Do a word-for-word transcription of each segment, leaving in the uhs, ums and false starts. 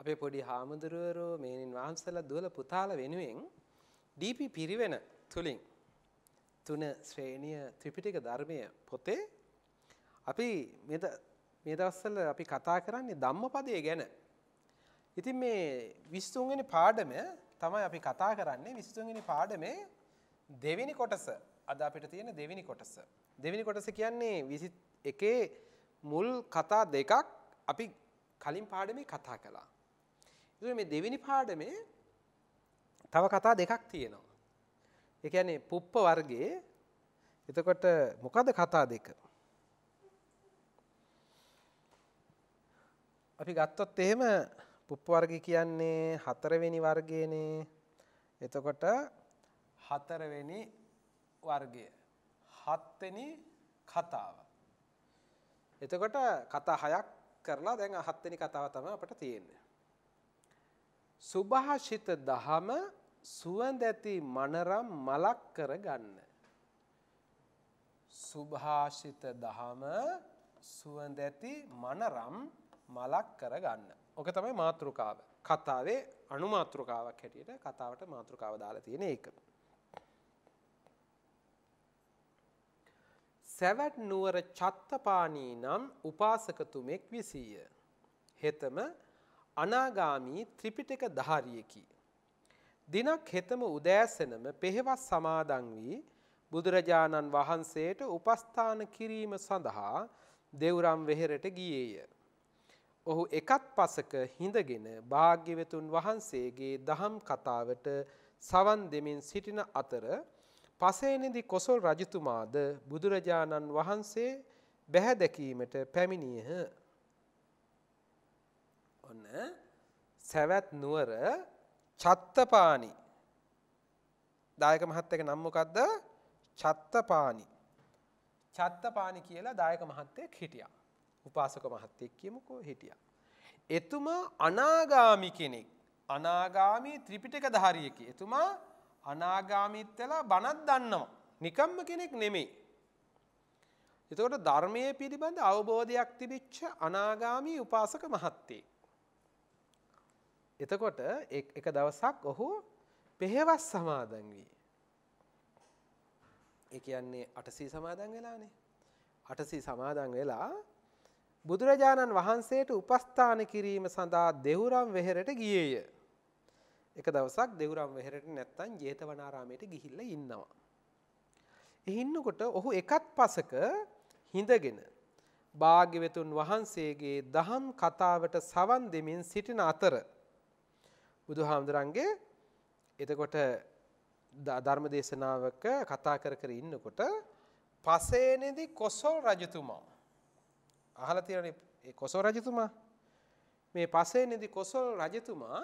අපේ පොඩි හාමුදුරුවෝ මේනින් වහන්සලා දුවල පුතාල වෙනුවෙන් ඩී පී පිරිවෙන තුලින් තුන ශ්‍රේණිය ත්‍රිපිටක ධර්මයේ පොතේ අපි මේ මේ දවස්වල අපි කතා කරන්නේ ධම්මපදය ගැන. ඉතින් මේ විස්තුන් වෙනි පාඩම තමයි අපි කතා කරන්නේ. විස්තුන් වෙනි පාඩමේ දෙවෙනි කොටස අද අපිට තියෙන දෙවෙනි කොටස. දෙවෙනි කොටස කියන්නේ විසි එකේ මුල් කතා දෙකක් අපි කලින් පාඩමේ කතා කළා. ඉතින් මේ දෙවෙනි පාඩමේ තව කතා දෙකක් තියෙනවා. ඒ කියන්නේ පුප්ප වර්ගයේ. එතකොට මොකද කතා දෙක? අපි ගත්තොත් එහෙම පුප්ප වර්ගය කියන්නේ හතරවෙනි වර්ගයනේ. එතකොට හතරවෙනි වර්ගය හත්වෙනි කතාව. එතකොට කතා හයක් කරලා දැන් හත්වෙනි කතාව තමයි අපිට තියෙන්නේ. සුභාෂිත දහම සුවඳ ඇති මනරම් මලක් කරගන්න. සුභාෂිත දහම සුවඳ ඇති මනරම් මලක් කරගන්න. ඔක තමයි මාතෘකාව. කතාවේ අනුමාතෘකාවක් හැටියට කතාවට මාතෘකාව දාලා තියෙන එක. සැවැත් නුවර චත්තපාණී නම් උපාසකතුමෙක් විසීය. හෙතම අනාගාමී ත්‍රිපිටක ධාරියකි. දිනක් හෙතම උදෑසනම පෙහෙවස් සමාදන් වී බුදුරජාණන් වහන්සේට උපස්ථාන කිරීම සඳහා දෙවුරම් වෙහෙරට ගියේය. ඔහු එකත් පසක හිඳගෙන භාග්‍යවතුන් වහන්සේගේ දහම් කතාවට සවන් දෙමින් සිටින අතර පසේනිදි කොසල් රජතුමාද බුදුරජාණන් වහන්සේ බැහැ දැකීමට පැමිණියහ. ඔන්න සැවැත් නුවර චත්තපාණී. දායක මහත්තයාගේ නම මොකද්ද? චත්තපාණී. චත්තපාණී කියලා දායක මහත්තයෙක් හිටියා. උපාසක මහත්තයෙක් කියමුකෝ හිටියා. එතුමා අනාගාමි කෙනෙක්. අනාගාමි ත්‍රිපිටක ධාරියෙක්. එතුමා අනාගාමීත්වලා බණක් දන්නවා. නිකම්ම කෙනෙක් නෙමෙයි. එතකොට ධර්මයේ පිළිබඳ අවබෝධයක් තිබිච්ච අනාගාමී උපාසක මහත්තයෙක්. එතකොට එක දවසක් ඔහු පෙහෙවස් සමාදන් වී. ඒ කියන්නේ අටසිය සමාදන් වෙලානේ. අටසිය සමාදන් වෙලා බුදුරජාණන් වහන්සේට උපස්ථාන කිරීම සඳහා දෙවුරම් වෙහෙරට ගියේය. එක දවසක් දෙවුරම් වෙහෙරට නැත්තම් ජේතවනාරාමයට ගිහිල්ලා ඉන්නවා. එහින්නකොට ඔහු එකත් පසක හිඳගෙන භාග්‍යවතුන් වහන්සේගේ දහම් කතාවට සවන් දෙමින් සිටින අතර බුදුහාමුදුරන්ගේ එතකොට ධර්ම දේශනාවක කතා කර කර ඉන්නකොට පසේනේදී කොසල් රජතුමා අහලා තියෙනනේ ඒ කොසල් රජතුමා මේ පසේනේදී කොසල් රජතුමා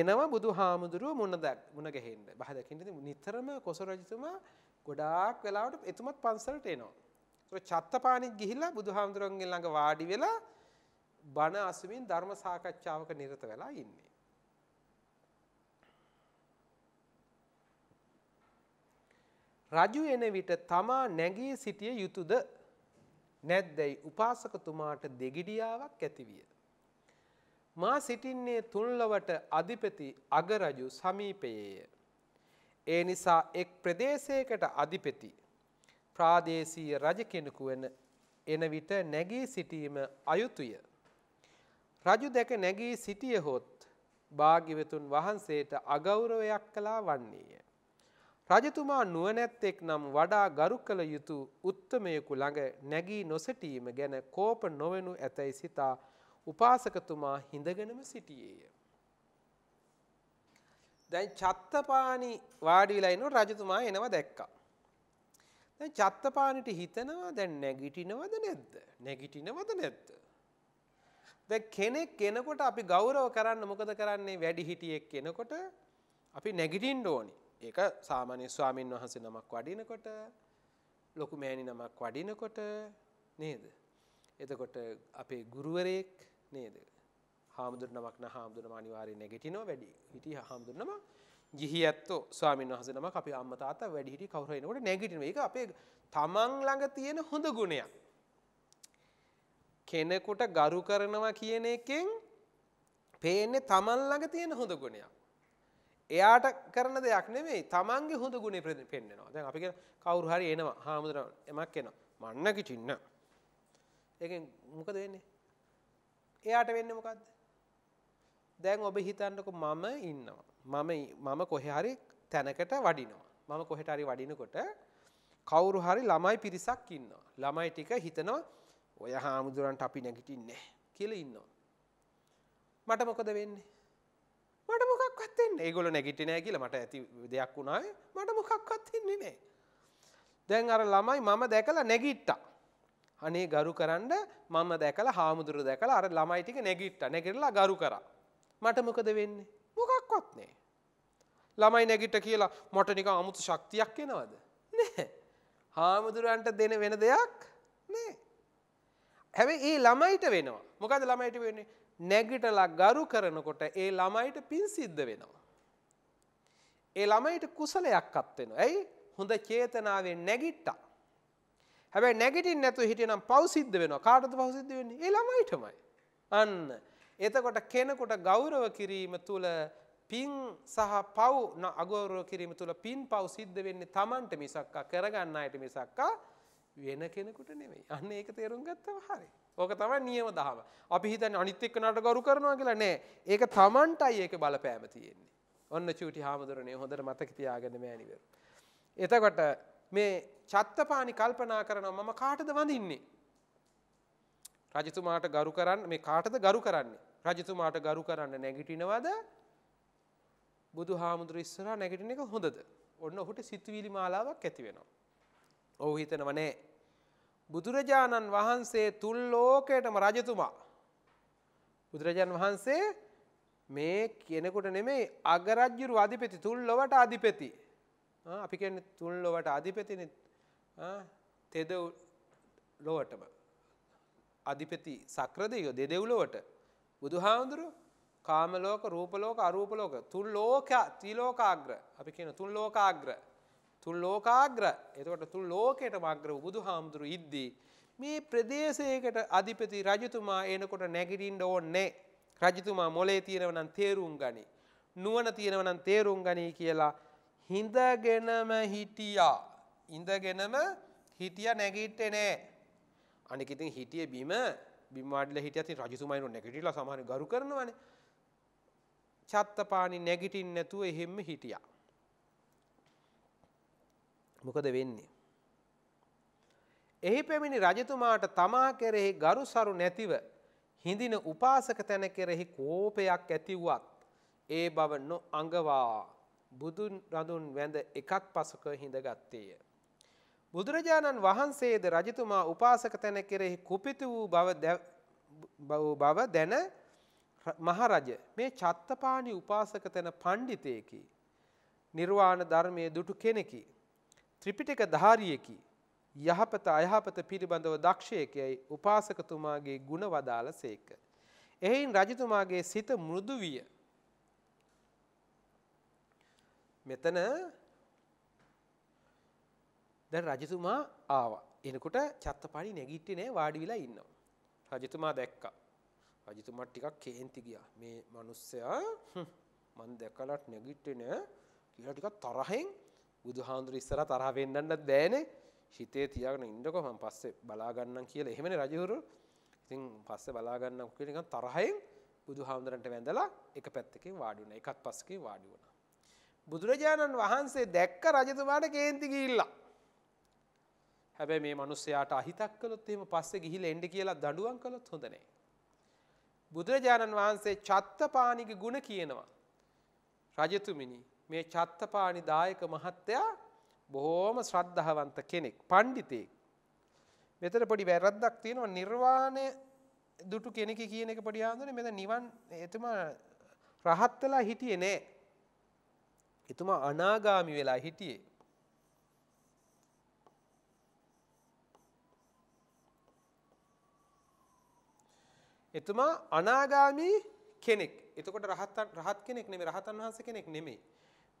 එනවා බුදුහාමුදුරුව මුණ මුණ ගැහෙන්න. බහ දකින්නදී නිතරම කොසල් රජතුමා ගොඩාක් වෙලාවට එතුමත් පන්සලට එනවා. ඒක චත්තපාණිත් ගිහිල්ලා බුදුහාමුදුරන්ගේ ළඟ වාඩි වෙලා බණ අසමින් ධර්ම සාකච්ඡාවක නිරත වෙලා ඉන්නේ. රජු එන විට තමා නැගී සිටිය යුතුයද නැද්දයි උපාසකතුමාට දෙගිඩියාවක් ඇතිවිය. මා සිටින්නේ තුන්ලවට අධිපති අගරජු සමීපයේය. ඒ නිසා එක් ප්‍රදේශයකට අධිපති ප්‍රාදේශීය රජ කෙනෙකු වෙන එන විට නැගී සිටීම අයුතුය. රජු දැක නැගී සිටියහොත් භාග්‍යවතුන් වහන්සේට අගෞරවයක් කළා වන්නේය. රජතුමා නුවණැත්තෙක් නම් වඩා ගරු කළ යුතු උත්තමයෙකු ළඟ නැගී නොසිටීම ගැන කෝප නොවෙනු ඇතැයි සිතා උපාසකතුමා හිඳගෙනම සිටියේය. දැන් චත්තපාණී වාඩි වෙලා ඉන්න රජතුමා එනවා දැක්කා. දැන් චත්තපාණිට හිතනවා දැන් නැගිටිනවද නැද්ද? නැගිටිනවද නැද්ද? දැන් කෙනෙක් කෙනෙකුට අපි ගෞරව කරන්න මොකද කරන්නේ? වැඩිහිටියෙක් කෙනෙකුට අපි නැගිටින්න ඕනි. ඒක සාමාන්‍ය ස්වාමීන් වහන්සේ නමක් වඩිනකොට, ලොකු මෑණි නමක් වඩිනකොට නේද? එතකොට අපේ ගුරුවරයෙක් නේද? හාමුදුරනමක් නම් හාමුදුරනම අනිවාර්යෙන් නැගිටිනවා. වැඩි හිටි හාමුදුරනම ගිහියැත්තෝ ස්වාමීන් වහන්සේ නමක් අපි අම්මා තාත්තා වැඩි හිටි කවුරු එනකොට නැගිටිනවා. ඒක අපේ තමන් ළඟ තියෙන හොඳ ගුණයක්. කෙනෙකුට ගරු කරනවා කියන එකෙන් පේන්නේ තමන් ළඟ තියෙන හොඳ ගුණයක්. එයාට කරන දෙයක් නෙමෙයි තමන්ගේ හොඳ ගුණේ පෙන්නනවා. දැන් අපි කියන කවුරු හරි එනවා හාමුදුරුවෝ එමක් එනවා මන්න කිචින්න. ඒකෙන් මොකද වෙන්නේ? එයාට වෙන්නේ මොකද්ද? දැන් ඔබ හිතන්නකො මම ඉන්නවා. මම මම කොහේ හරි තැනකට වඩිනවා. මම කොහෙට හරි වඩිනකොට කවුරු හරි ළමයි පිරිසක් ඉන්නවා. ළමයි ටික හිතනවා ඔය හාමුදුරන්ට අපි නැගිටින්නේ කියලා ඉන්නවා. මට මොකද වෙන්නේ? මට මොකක්වත් වෙන්නේ. ඒගොල්ලෝ නැගිටින්නේ නැහැ කියලා මට ඇති දෙයක් වුණාය. මට මොකක්වත් වෙන්නේ නැහැ. දැන් අර ළමයි මම දැකලා නැගිට්ටා. අනේ ගරුකරන්න මම දැකලා හාමුදුරු දැකලා අර ළමයි ටික නැගිට්ටා. නැගිටලා ගරු කරා. මට මොකද වෙන්නේ? මොකක්වත් නැහැ. ළමයි නැගිට්ට කියලා මට නිකන් අමුතු ශක්තියක් එනවද? නැහැ. හාමුදුරන්ට දෙන වෙන දෙයක් නෑ. හැබැයි ඒ ළමයිට වෙනවා. මොකද ළමයිට වෙන්නේ? නැගිටලා ගරු කරනකොට ඒ ළමයිට පින් සිද්ධ වෙනවා. ඒ ළමයිට කුසලයක්වත් වෙනවා. ඇයි? හොඳ චේතනාවෙන් නැගිට්ටා. හැබැයි නැගිටින්න නැතුව හිටියනම් පව් සිද්ධ වෙනවා. කාටද පව් සිද්ධ වෙන්නේ? ඒ ළමයිටමයි. අන්න. එතකොට කෙනෙකුට ගෞරව කිරීම තුළ පින් සහ පව් අගෞරව කිරීම තුළ පින් පව් සිද්ධ වෙන්නේ තමන්ට මිසක් කරගන්න අයට මිසක් වෙන කෙනෙකුට නෙමෙයි. අන්න ඒක තේරුම් ගත්තම හරි. ඕක තමයි නියම දහම. අපි හිතන්නේ අනිත් එක්කනට ගරු කරනවා කියලා නෑ. ඒක තමන්ටයි ඒකේ බලපෑම තියෙන්නේ. ඔන්න චූටි හාමුදුරනේ හොඳට මතක තියාගන්න මෑණිවරු. එතකොට මේ චත්තපාණි කල්පනා කරනවා මම කාටද වඳින්නේ? රජතුමාට ගරු කරන්න මේ කාටද ගරු කරන්නේ? රජතුමාට ගරු කරන්න නැගිටිනවද? බුදු හාමුදුරු ඉස්සරහා නැගිටින එක හොඳද? ඔන්න ඔහුට සිතුවිලි මාලාවක් ඇති වෙනවා. ඔහු හිතනව නෑ බුදුරජාණන් වහන්සේ තුන් ලෝකයටම රජතුමා. බුදුරජාණන් වහන්සේ මේ කෙනෙකුට නෙමෙයි අගරජ්ජුරු අධිපති තුන් ලොවට අධිපති. අපි කියන්නේ තුන් ලොවට අධිපතිනේ. තෙදව් ලොවටම අධිපති සක්‍රදේව දෙදෙව් ලොවට බුදුහාමුදුරුවෝ කාමලෝක රූපලෝක අරූපලෝක තුන් ලෝක ත්‍රිලෝකාග්‍ර අපි කියන තුන් ලෝකාග්‍ර තුන් ලෝකාග්‍ර එතකොට තුන් ලෝකයටම අග්‍ර වූ බුදුහාමුදුරු ඉද්දී මේ ප්‍රදේශයකට අධිපති රජතුමා එනකොට නැගිටින්න ඕනේ. රජතුමා මොලේ තියෙනව නම් තේරුම් ගනි, නුවණ තියෙනව නම් තේරුම් ගනි කියලා හිඳගෙනම හිටියා. ඉඳගෙනම හිටියා, නැගිට්ටේ නෑ. අනික ඉතින් හිටියේ බිම බිම වාඩිලා හිටියා. ඉතින් රජතුමා එනකොට නැගිටිලා සමහරව ගරු කරනවානේ. චත්තපාණි නැගිටින්න නැතුව එහෙම හිටියා. මොකද වෙන්නේ? එහි පැමිණි රජතුමාට තමා කෙරෙහි ගරුසරු නැතිව හිඳින උපාසක තැන කෙරෙහි කෝපයක් ඇති වුවත් ඒ බව නොඅඟවා බුදුන් රඳුන් වැඳ එකක් පසක හිඳගත්තේය. බුදුරජාණන් වහන්සේද රජතුමා උපාසක තැන කෙරෙහි කුපිත වූ බව දැන මහරජ මේ චත්තපාණි උපාසක තැන පණ්ඩිතයෙකි, නිර්වාණ ධර්මයේ දුටු කෙනෙකි, ත්‍රිපිටක ධාරියෙකි, යහපත අයහපත පිළිබඳව දක්ෂයෙකයි උපාසකතුමාගේ ගුණ වදාළසේක. එහෙන් රජතුමාගේ සිත මෘදු විය. මෙතන දැන් රජතුමා ආවා. එනකොට චත්තපාණි නැගිටින්නේ නැහැ, වාඩි වෙලා ඉන්නවා. රජතුමා දැක්කා. රජතුමා ටිකක් කේන්ති ගියා. මේ මිනිස්සයා මන් දැකලත් නැගිටින්නේ නෑ කියලා ටිකක් තරහෙන් බුදුහාඳුර ඉස්සරහා තරහ වෙන්නන්නත් බෑනේ. හිතේ තියාගෙන ඉන්නකො මම පස්සේ බලා ගන්නම් කියලා. එහෙමනේ රජවරු. ඉතින් පස්සේ බලා ගන්නම් කියලා නිකන් තරහෙන් බුදුහාඳුරන්ට වැඳලා එක පැත්තකින් වාඩි වුණා. එකත් පස්සකින් වාඩි වුණා. බුදුරජාණන් වහන්සේ දැක්ක රජතුමාට කේන්ති ගිහිල්ලා. හැබැයි මේ මිනිස්සයාට අහිතක් කළොත් එහෙම පස්සේ ගිහිල්ලා එන්න කියලා දඬුවම් කළොත් හොඳ නෑ. බුදුරජාණන් වහන්සේ චත්තපාණිගේ ගුණ කියනවා. රජතුමිනි මේ චත්තපාණි දායක මහත්තයා බොහෝම ශ්‍රද්ධාවන්ත කෙනෙක්, පඬිතෙක්. මෙතන පොඩි වැරද්දක් තියෙනවා. නිර්වාණය දුටු කෙනෙක් කියන එක පොඩි ආන්දනේ. මෙතන නිවන් එතුමා රහත් වෙලා හිටියේ නෑ. එතුමා අනාගාමි වෙලා හිටියේ. එතුමා අනාගාමි කෙනෙක්. එතකොට රහත් රහත් කෙනෙක් නෙමෙයි, රහතන් වහන්සේ කෙනෙක් නෙමෙයි.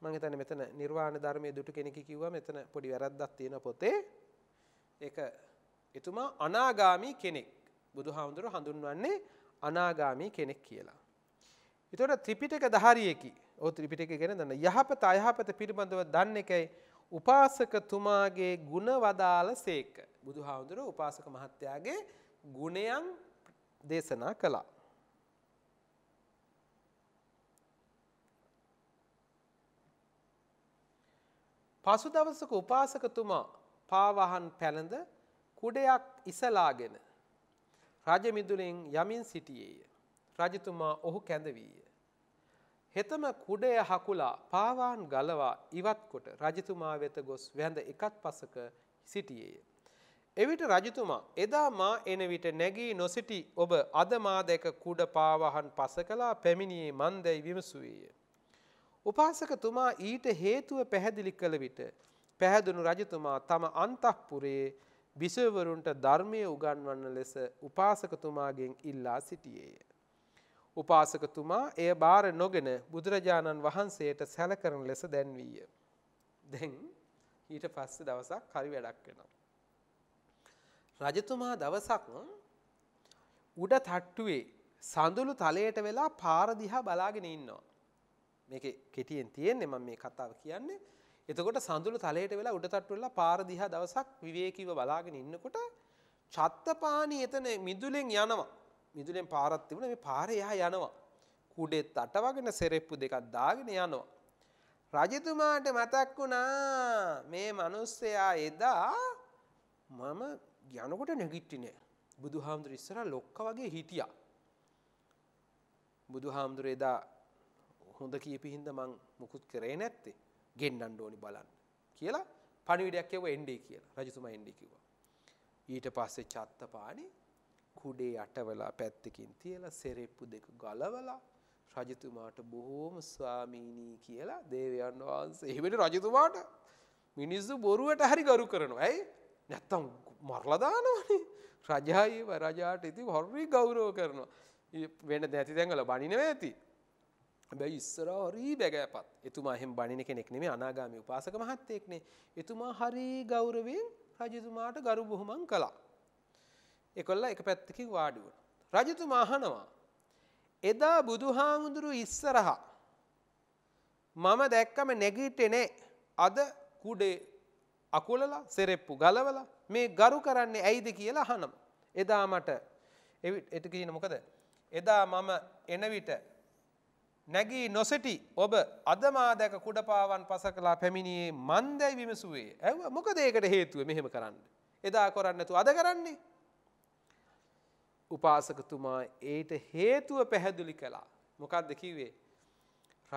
මම හිතන්නේ මෙතන නිර්වාණ ධර්මයේ දුටු කෙනෙක් කිව්වා. මෙතන පොඩි වැරද්දක් තියෙනවා පොතේ. ඒක එතුමා අනාගාමි කෙනෙක්. බුදුහාමුදුරුවෝ හඳුන්වන්නේ අනාගාමි කෙනෙක් කියලා. එතකොට ත්‍රිපිටක ධාරියෙකි. ඔය ත්‍රිපිටකය ගැන දන්න. යහපත අයහපත පිළිබඳව දන්න එකයි උපාසකතුමාගේ ගුණ වදාළසේක. බුදුහාමුදුරුවෝ උපාසක මහත්තයාගේ ගුණයන් දේශනා කළා. පසු දවසක උපාසකතුමා පාවහන් පැලඳ කුඩයක් ඉසලාගෙන රජමිදුලෙන් යමින් සිටියේය. රජතුමා ඔහු කැඳවීය. හෙතම කුඩය හකුලා පාවාන් ගලවා ඉවත්කොට රජතුමා වෙත ගොස් වැඳ එකත් පසක සිටියේය. එවිට රජතුමා එදා මා එන විට නැගී නොසිටි ඔබ අද මා දැක කුඩ පාවහන් පසකලා පැමිණියේ මන්දයි විමසුවේය. උපාසකතුමා ඊට හේතුව පැහැදිලි කළ විට පැහැදුණු රජතුමා තම අන්තఃපුරයේ බිසවවරුන්ට ධර්මයේ උගන්වන්න ලෙස උපාසකතුමාගෙන් ඉල්ලා සිටියේය. උපාසකතුමා එය බාර නොගෙන බුදුරජාණන් වහන්සේට සැලකරන ලෙස දැන්වීය. දැන් ඊට පස්සේ දවසක් හරි වැඩක් වෙනවා. රජතුමා දවසක් උඩ තට්ටුවේ සඳළු තලයට වෙලා පාර දිහා බලාගෙන ඉන්නවා. මේක කෙටියෙන් තියෙන්නේ මම මේ කතාව කියන්නේ. එතකොට සඳළු තලයට වෙලා උඩ තට්ටු වෙලා පාර දිහා දවසක් විවේකීව බලාගෙන ඉන්නකොට චත්තපාණී එතන මිදුලෙන් යනවා. මිදුලෙන් පාරක් තිබුණා. මේ පාරේ එහා යනවා. කුඩෙත් අටවගෙන සෙරෙප්පු දෙකක් දාගෙන යනවා. රජතුමාට මතක් වුණා මේ මිනිස්සයා එදා මම යනකොට නැගිටිනේ. බුදුහාමුදුර ඉස්සර ලොක්ක වගේ හිටියා. බුදුහාමුදුර එදා හොඳ කියපු හින්දා මං මුකුත් කරේ නැත්තේ. ගෙන්නන්න ඕනි බලන්න කියලා පණිවිඩයක් කියවුවා එන්ඩී කියලා. රජතුමා එන්ඩී කිව්වා. ඊට පස්සේ චත්තපාණී කුඩේ අටවලා පැත්තකින් තියලා සෙරෙප්පු දෙක ගලවලා රජතුමාට බොහෝම ස්වාමීනි කියලා දේවයන් වහන්සේ. එහෙමද රජතුමාට මිනිස්සු බොරුවට හරි ගරු කරනවා. ඇයි? නැත්තම් මරලා දානවනේ. රජායි වරජාට ඉතින් හොරි ගෞරව කරනවා. වෙන දැති දැන්වල බණිනේ නැති. හැබැයි ඉස්සර හරි බැගෑපත්. එතුමා එහෙම බණින කෙනෙක් නෙමෙයි අනාගාමී උපාසක මහත්තයෙක්නේ. එතුමා හරි ගෞරවයෙන් රජතුමාට ගරු බොහොමං කළා. ඒකොල්ල එක පැත්තකින් වාඩි වුණා. රජතුමා අහනවා එදා බුදුහාමුදුරු ඉස්සරහා මම දැක්කම නැගිටිනේ අද කුඩේ අකුලලා සෙරෙප්පු ගලවලා මේ ගරු කරන්නේ ඇයිද කියලා අහනවා. එදා මට එවිට කියන මොකද? එදා මම එන විට නැගී නොසිටි ඔබ අද මා දැක කුඩ පාවන් පසකලා පැමිණියේ මන්දයි විමසුවේ. ඇහුවා මොකද ඒකට හේතුව මෙහෙම කරන්න? එදා කරන්නේ නැතු අද කරන්නේ? උපාසකතුමා ඒට හේතුව පැහැදිලි කළා. මොකක්ද කිව්වේ?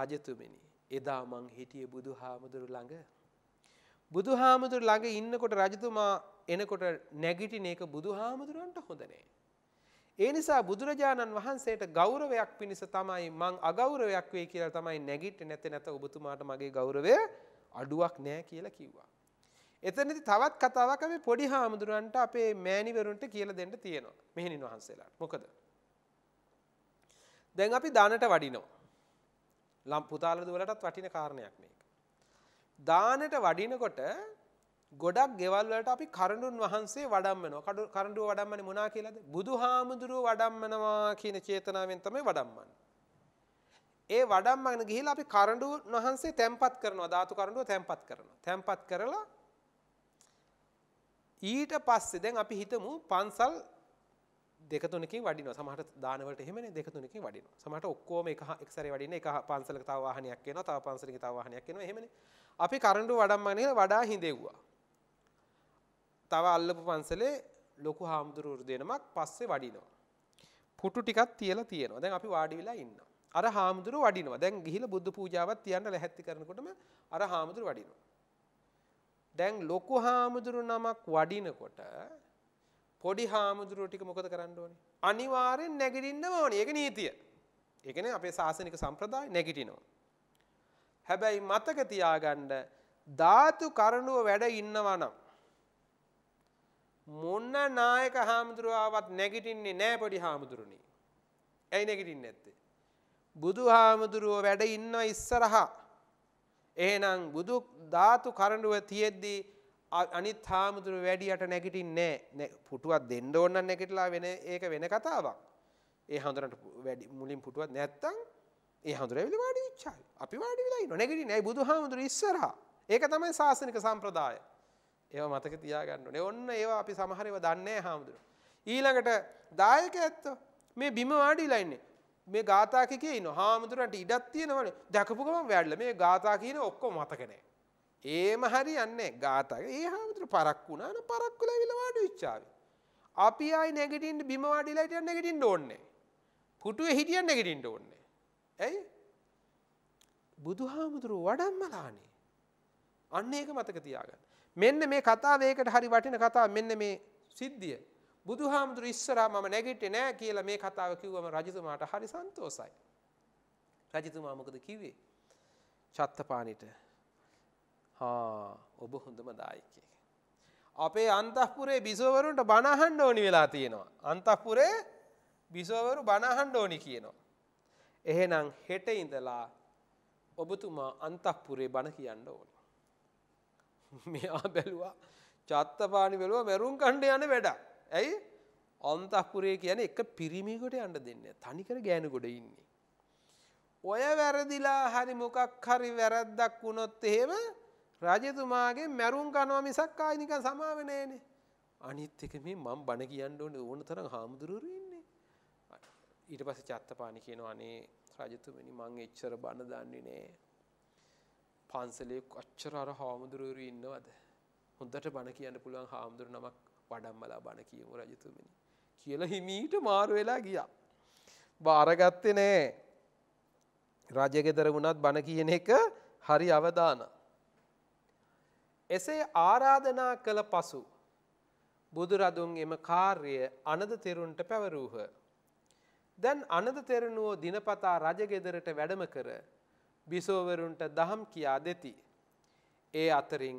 රජතුමනි එදා මං හිටියේ බුදුහාමුදුරු ළඟ. බුදුහාමුදුරු ළඟ ඉන්නකොට රජතුමා එනකොට නැගිටින එක බුදුහාමුදුරන්ට හොඳ නෑ. ඒ නිසා බුදුරජාණන් වහන්සේට ගෞරවයක් පිණිස තමයි මං අගෞරවයක් වෙයි කියලා තමයි නැගිටින්නේ. නැත්නම් නැත ඔබතුමාට මගේ ගෞරවය අඩුවක් නෑ කියලා කිව්වා. එතනදී තවත් කතාවක් අපි පොඩි හාමුදුරන්ට අපේ මෑණිවරුන්ට කියලා දෙන්න තියෙනවා. මෙහෙණින් වහන්සේලාට. මොකද? දැන් අපි දානට වඩිනවා. ලම් පුතාල දුවලටත් වටින කාරණයක් මේක. දානට වඩිනකොට ගොඩක් ගෙවල් වලට අපි කරඬුන් වහන්සේ වඩම්මනවා. කරඬුව වඩම්මන්නේ මොනා කියලාද? බුදුහාමුදුරුව වඩම්මනවා කියන චේතනාවෙන් තමයි වඩම්මන්නේ. ඒ වඩම්මගෙන ගිහිලා අපි කරඬුන් වහන්සේ තැම්පත් කරනවා. ධාතු කරඬුව තැම්පත් කරනවා. තැම්පත් කරලා ඊට පස්සේ දැන් අපි හිතමු පන්සල් දෙක තුනකින් වඩිනවා. සමහරට දානවලට එහෙමනේ දෙක තුනකින් වඩිනවා. සමහරට ඔක්කොම එක එක සැරේ වඩින්නේ එක පන්සලක තව වාහනයක් එනවා, තව පන්සලක තව වාහනයක් එනවා. එහෙමනේ. අපි කරඬු වඩම්මගෙන ඉල වඩා හිඳෙව්වා. තව අල්ලපු පන්සලේ ලොකු හාමුදුරුවෝ දෙනමක් පස්සේ වඩිනවා. පුටු ටිකක් තියලා තියෙනවා. දැන් අපි වාඩි වෙලා ඉන්නවා. අර හාමුදුරුවෝ වඩිනවා. දැන් ගිහිලා බුද්ධ පූජාවක් තියන්න ලැහැත්ති කරනකොටම අර හාමුදුරුවෝ වඩිනවා. දැන් ලොකු හාමුදුරු නමක් වඩිනකොට පොඩි හාමුදුරුවෝ ටික මොකද කරන්න ඕනේ? අනිවාර්යෙන් නැගිටින්න ඕනේ. ඒක නීතිය. ඒ කියන්නේ අපේ සාසනික සම්ප්‍රදාය නැගිටිනවා. හැබැයි මතක තියාගන්න ධාතු කරඬුව වැඩ ඉන්නවා නම් මොන නායක හාමුදුරුවාවත් නැගිටින්නේ නැහැ පොඩි හාමුදුරුවනේ. ඇයි නැගිටින්නේ නැත්තේ? බුදු හාමුදුරුවෝ වැඩ ඉන්නවා ඉස්සරහා. එහෙනම් බුදු ධාතු කරඬුව තියෙද්දී අනිත් හාමුදුරු වැඩියට නැගිටින්නේ නැහැ. පුටුවක් දෙන්න ඕන නම් නැගිටලා වෙන ඒක වෙන කතාවක්. ඒ හාමුදුරන්ට වැඩි මුලින් පුටුවක් නැත්තම් ඒ හඳුරවිලි වාඩි විචාරය. අපි වාඩි වෙලා ඉන්නවා. නැගිටින්නේ ඇයි බුදුහාමුදුරු ඉස්සරහා. ඒක තමයි සාසනික සම්ප්‍රදාය. ඒවා මතක තියාගන්න ඕනේ. ඔන්න ඒවා අපි සමහර ඒවා දන්නේ නැහැ හාමුදුරු. ඊළඟට දායකයත් මේ බිම වාඩිලා ඉන්නේ. මේ ගාථා කිකේ ඉන්නවා. හාමුදුරන්ට ඉඩක් තියෙනවනේ. දැකපු ගමන් වැළලා මේ ගාථා කියන ඔක්කොම මතක නැහැ. ඒම හරියන්නේ ගාථා. ඒ හාමුදුරු පරක් වුණා න පරක්කුලා විල වාඩි විචාරය. අපි ආයි නැගිටින්න බිම වාඩිලා ඉතින් නැගිටින්න ඕනේ. පුටුවේ හිටියන් නැගිටින්න ඕනේ. ඇයි බුදුහාමුදුරු වඩම්මලානේ. අන්න ඒක මතක තියාගන්න. මෙන්න මේ කතාව ඒකට හරි වටින කතාව. මෙන්න මේ සිද්ධිය. බුදුහාමුදුරු ඉස්සරහා මම නැගිටියේ නෑ කියලා මේ කතාව කිව්වම රජතුමාට හරි සන්තෝසයි. රජතුමා මොකද කිව්වේ? චත්තපාණිට. හා ඔබ හොඳම දායකයෙක්. අපේ අන්තහපුරේ බිසෝවරුන්ට බණ අහන්න ඕනි වෙලා තියෙනවා. අන්තහපුරේ බිසෝවරු බණ අහන්න ඕනි කියනවා. එහෙනම් හෙට ඉඳලා ඔබතුමා අන්තහපුරේ බණ කියන්න ඕනේ. මෙයා බැලුවා චත්තපාණි බැලුවා මෙරුන් කණ්ඩ යන වැඩ. ඇයි? අන්තහපුරේ කියන්නේ එක පිරිමියෙකුට යන්න දෙන්නේ. තනිකර ගෑනු ගොඩ ඉන්නේ. ඔය වැරදිලා හරි මොකක් හරි වැරද්දක් වුණොත් එහෙම රජතුමාගේ මෙරුන් කනවා මිසක් ආයි නිකන් සමාව නෑනේ. අනිත් එක මේ මම බණ කියන්න ඕනේ ඕන තරම් හාමුදුරුවෝ ඉන්නේ. ඊට පස්සේ චත්තපාණි කියනවා අනේ රජතුමනි මං එච්චර බණ දන්නේ නෑ. පන්සලේ කොච්චර අර හාමුදුරුවෝ ඉන්නවද? හොඳට බණ කියන්න පුළුවන් හාමුදුරු නමක් වඩම්මලා බණ කියමු රජතුමනි කියලා හිමීට මාරු වෙලා ගියා. බාරගත්තේ නෑ. රජගෙදර වුණත් බණ කියන එක හරි අවදාන. එසේ ආරාධනා කළ පසු බුදුරදුන් එම කාර්ය අනද තෙරුන්ට පැවරූහ. දැන් අනද තෙරණුවෝ දිනපතා රජගෙදරට වැඩම කර බිසෝවරුන්ට දහම් කියා දෙති. ඒ අතරින්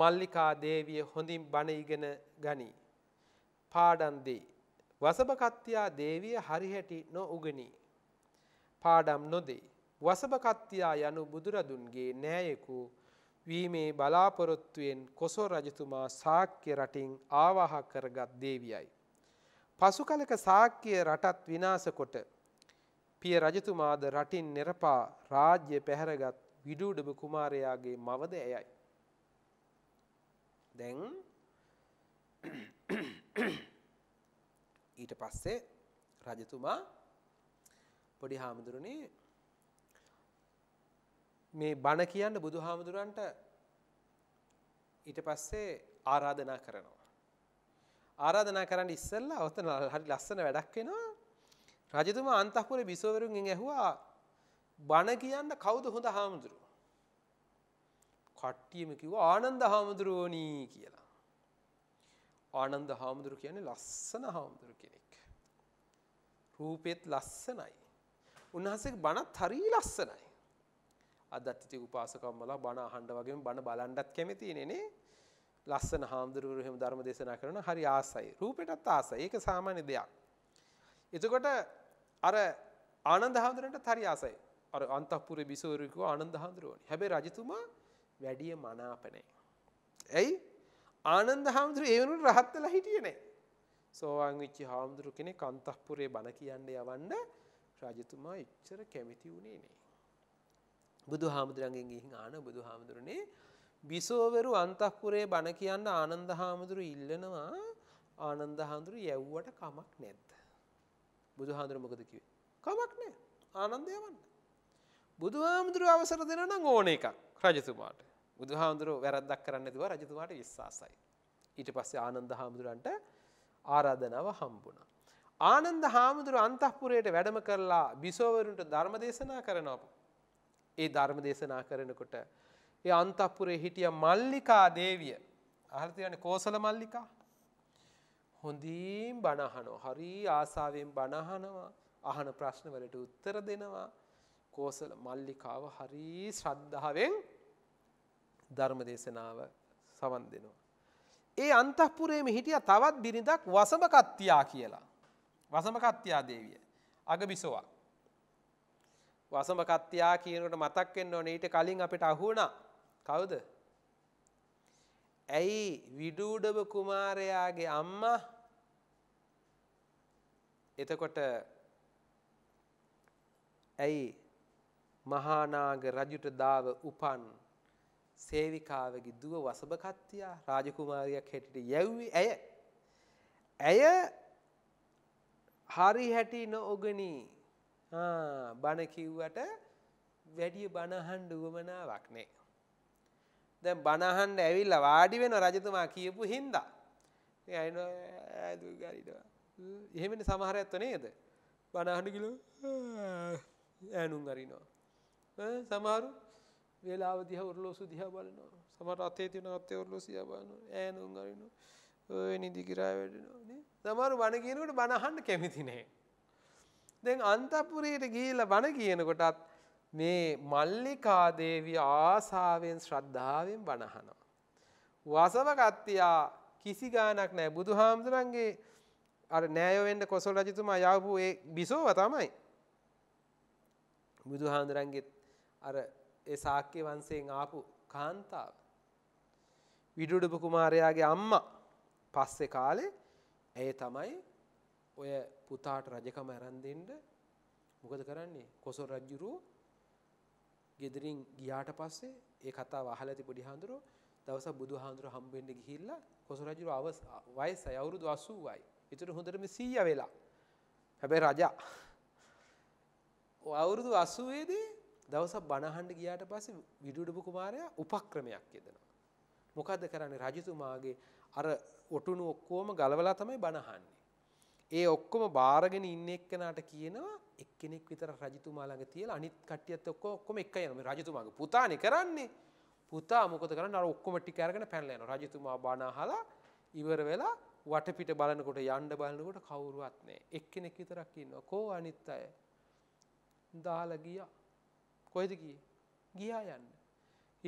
මල්ලිකා දේවිය හොඳින් බණ ඉගෙන ගනී. පාඩම් දෙයි. වසභකත්තියා දේවිය හරිහැටි නොඋගනී. පාඩම් නොදෙයි. වසභකත්තියා යනු බුදුරදුන්ගේ නෑයෙකු වීමේ බලාපොරොත්තුවෙන් කොසොල් රජතුමා ශාක්‍ය රටින් ආවාහ කරගත් දේවියයි. පසු කලක ශාක්‍ය රටත් විනාශ කොට පිය රජතුමාද රටින් නිරපා රාජ්‍ය පැහැරගත් විදුඩබ කුමාරයාගේ මවද එයයි. දැන් ඊට පස්සේ රජතුමා පොඩි හාමුදුරනේ මේ බණ කියන්න බුදුහාමුදුරන්ට ඊට පස්සේ ආරාධනා කරනවා. ආරාධනා කරන්න ඉස්සෙල්ලා ඔතන හරි ලස්සන වැඩක් වෙනවා. රජතුමා අන්තහපුරේ බිසෝවරුන්ගෙන් ඇහුවා බණ කියන්න කවුද හොඳ හාමුදුරුවෝ? කට්ටියම කිව්වා ආනන්ද හාමුදුරුවෝනි කියලා. ආනන්ද හාමුදුරුවෝ කියන්නේ ලස්සන හාමුදුරුවෝ කෙනෙක්. රූපෙත් ලස්සනයි. උන්වහන්සේගේ බණත් හරි ලස්සනයි. අදත්තිති උපාසකම්මලා බණ අහන්න වගේම බණ බලන්නත් කැමතිනේ නේ. ලස්සන හාමුදුරුවෝ එහෙම ධර්ම දේශනා කරන හරි ආසයි. රූපෙටත් ආසයි. ඒක සාමාන්‍ය දෙයක්. එතකොට අර ආනන්ද හාමුදුරන්ටත් හරි ආසයි. අර අන්තහපුරේ බිසෝවරු කිව්වා ආනන්ද හාමුදුරුවෝනි. හැබැයි රජතුමා වැඩි මනාප නැහැ. ඇයි? ආනන්ද හාමුදුරුවෝ ඒ වෙනුවට රහත් වෙලා හිටියේ නැහැ. සෝවාන් වෙච්ච හාමුදුරුව කෙනෙක් අන්තහපුරේ බණ කියන්න යවන්න රජතුමා එච්චර කැමති වුණේ නැහැ. බුදුහාමුදුරන්ගෙන් ගිහින් ආන බුදුහාමුදුරනේ බිසෝවරු අන්තහපුරේ බණ කියන්න ආනන්ද හාමුදුරු ඉල්ලනවා. ආනන්ද හාමුදුරු යැව්වට කමක් නැද්ද? බුදුහාමුදුරු මොකද කිව්වේ? කමක් නැහැ. ආනන්ද යවන්න. බුදුහාමුදුරු අවසර දෙන නම් ඕන එකක් රජතුමාට. බුදුහාමුදුරු වැරද්දක් කරන්න නැතුව රජතුමාට විශ්වාසයි. ඊට පස්සේ ආනන්ද හාමුදුරන්ට ආරාධනාව හම්බුණා. ආනන්ද හාමුදුරු අන්තහපුරේට වැඩම කරලා බිසෝවරුන්ට ධර්ම දේශනා කරනවා. ඒ ධර්ම දේශනා කරනකොට ඒ අන්තහපුරේ හිටිය මල්ලිකා දේවිය අහලා තියෙනනේ කෝසල මල්ලිකා හොඳින් බණ අහනවා. හරි ආසාවෙන් බණ අහනවා. අහන ප්‍රශ්න වලට උත්තර දෙනවා. කෝසල මල්ලිකාව හරි ශ්‍රද්ධාවෙන් ධර්ම දේශනාව සවන් දෙනවා. ඒ අන්තහපුරේම හිටිය තවත් බිරිඳක් වසභකත්තියා කියලා. වසභකත්තියා දේවිය අගබිසෝවක්. වසභකත්තියා කියනකොට මතක් වෙන්න ඕනේ ඊට කලින් අපිට අහුණා කවුද? ඇයි විදුඩබ කුමාරයාගේ අම්මා? එතකොට ඇයි මහානාග රජුට දාව උපන් සේවිකාවගේ දුව වසබකත්තියා රාජකුමාරියක් හැටියට යැව්වේ ඇය. ඇය හරි හැටි නොඔගනි බණ කිව්වට වැඩි බණ අහන්න උවමනාවක් නෑ. දැන් බණ අහන්න ඇවිල්ලා වාඩි වෙන රජතුමා කියපු හින්දා මේ අයන දුව ගාරිනවා. එහෙමනේ සමහර අයත් නේද? බණ අහන්න ගිහලා ඈනුන් අරිනවා. සමහරු වේලාව දිහා උරලෝසු දිහා බලනවා. සමහර අතේ තියෙන අතේ උරලෝසු දිහා බලනවා. ඈනුන් අරිනවා. ඔය නිදි කිරා වැඩිනවා නේ. සමහරු බණ කියනකොට බණ අහන්න කැමති නැහැ. දැන් අන්තපුරයට ගිහිල්ලා බණ කියනකොටත් මේ මල්ලිකා දේවිය ආසාවෙන් ශ්‍රද්ධාවෙන් බණ අහනවා. වසවගත්තියා කිසි ගාණක් නැහැ. බුදුහාමුදුරන්ගේ අර නෑයෝ වෙන්න කොසල් රජතුමා යාවපු ඒ බිසෝව තමයි. බුදුහාමුදුරන්ගේ අර ඒ ශාක්‍ය වංශයෙන් ආපු කාන්තාව විදුඩුබ කුමාරයාගේ අම්මා පස්සේ කාලේ ඇය තමයි ඔය පුතාට රජකම අරන් දෙන්න මොකද කරන්නේ කොසල් රජුරෝ ගෙදරින් ගියාට පස්සේ ඒ කතාව අහලා තිබුඩි හඳුරෝ දවසක් බුදුහාඳුර හම්බ වෙන්න ගිහිල්ලා කොසල් රජුරෝ වයසයි අවුරුදු අසූවයි ඊට හොඳටම සීයා වෙලා හැබැයි රජා අවුරුදු අසූවේ දී දවසක් බණහඬ ගියාට පස්සේ විදුඩුබ කුමාරයා උපක්‍රමයක් යදනවා. මොකද්ද කරන්නේ? රජතුමාගේ අර ඔටුනු ඔක්කොම ගලවලා තමයි බණහන්නේ. ඒ ඔක්කොම බාරගෙන ඉන්න එක්කනට කියනවා එක්කෙනෙක් විතර රජතුමා ළඟ තියලා අනිත් කට්ටියත් ඔක්කොම එක යනවා. මේ රජතුමාගේ පුතානේ කරන්නේ. පුතා මොකද කරන්නේ? අර ඔක්කොම ටික අරගෙන පැනලා යනවා. රජතුමා බණ අහලා ඉවර වෙලා වටපිට බලනකොට යන්න බලනකොට කවුරුවත් නැහැ. එක්කෙනෙක් විතරක් ඉන්නවා. කෝ අනිත් අය දාලා ගියා. කොහෙද ගියේ? ගියා යන්න.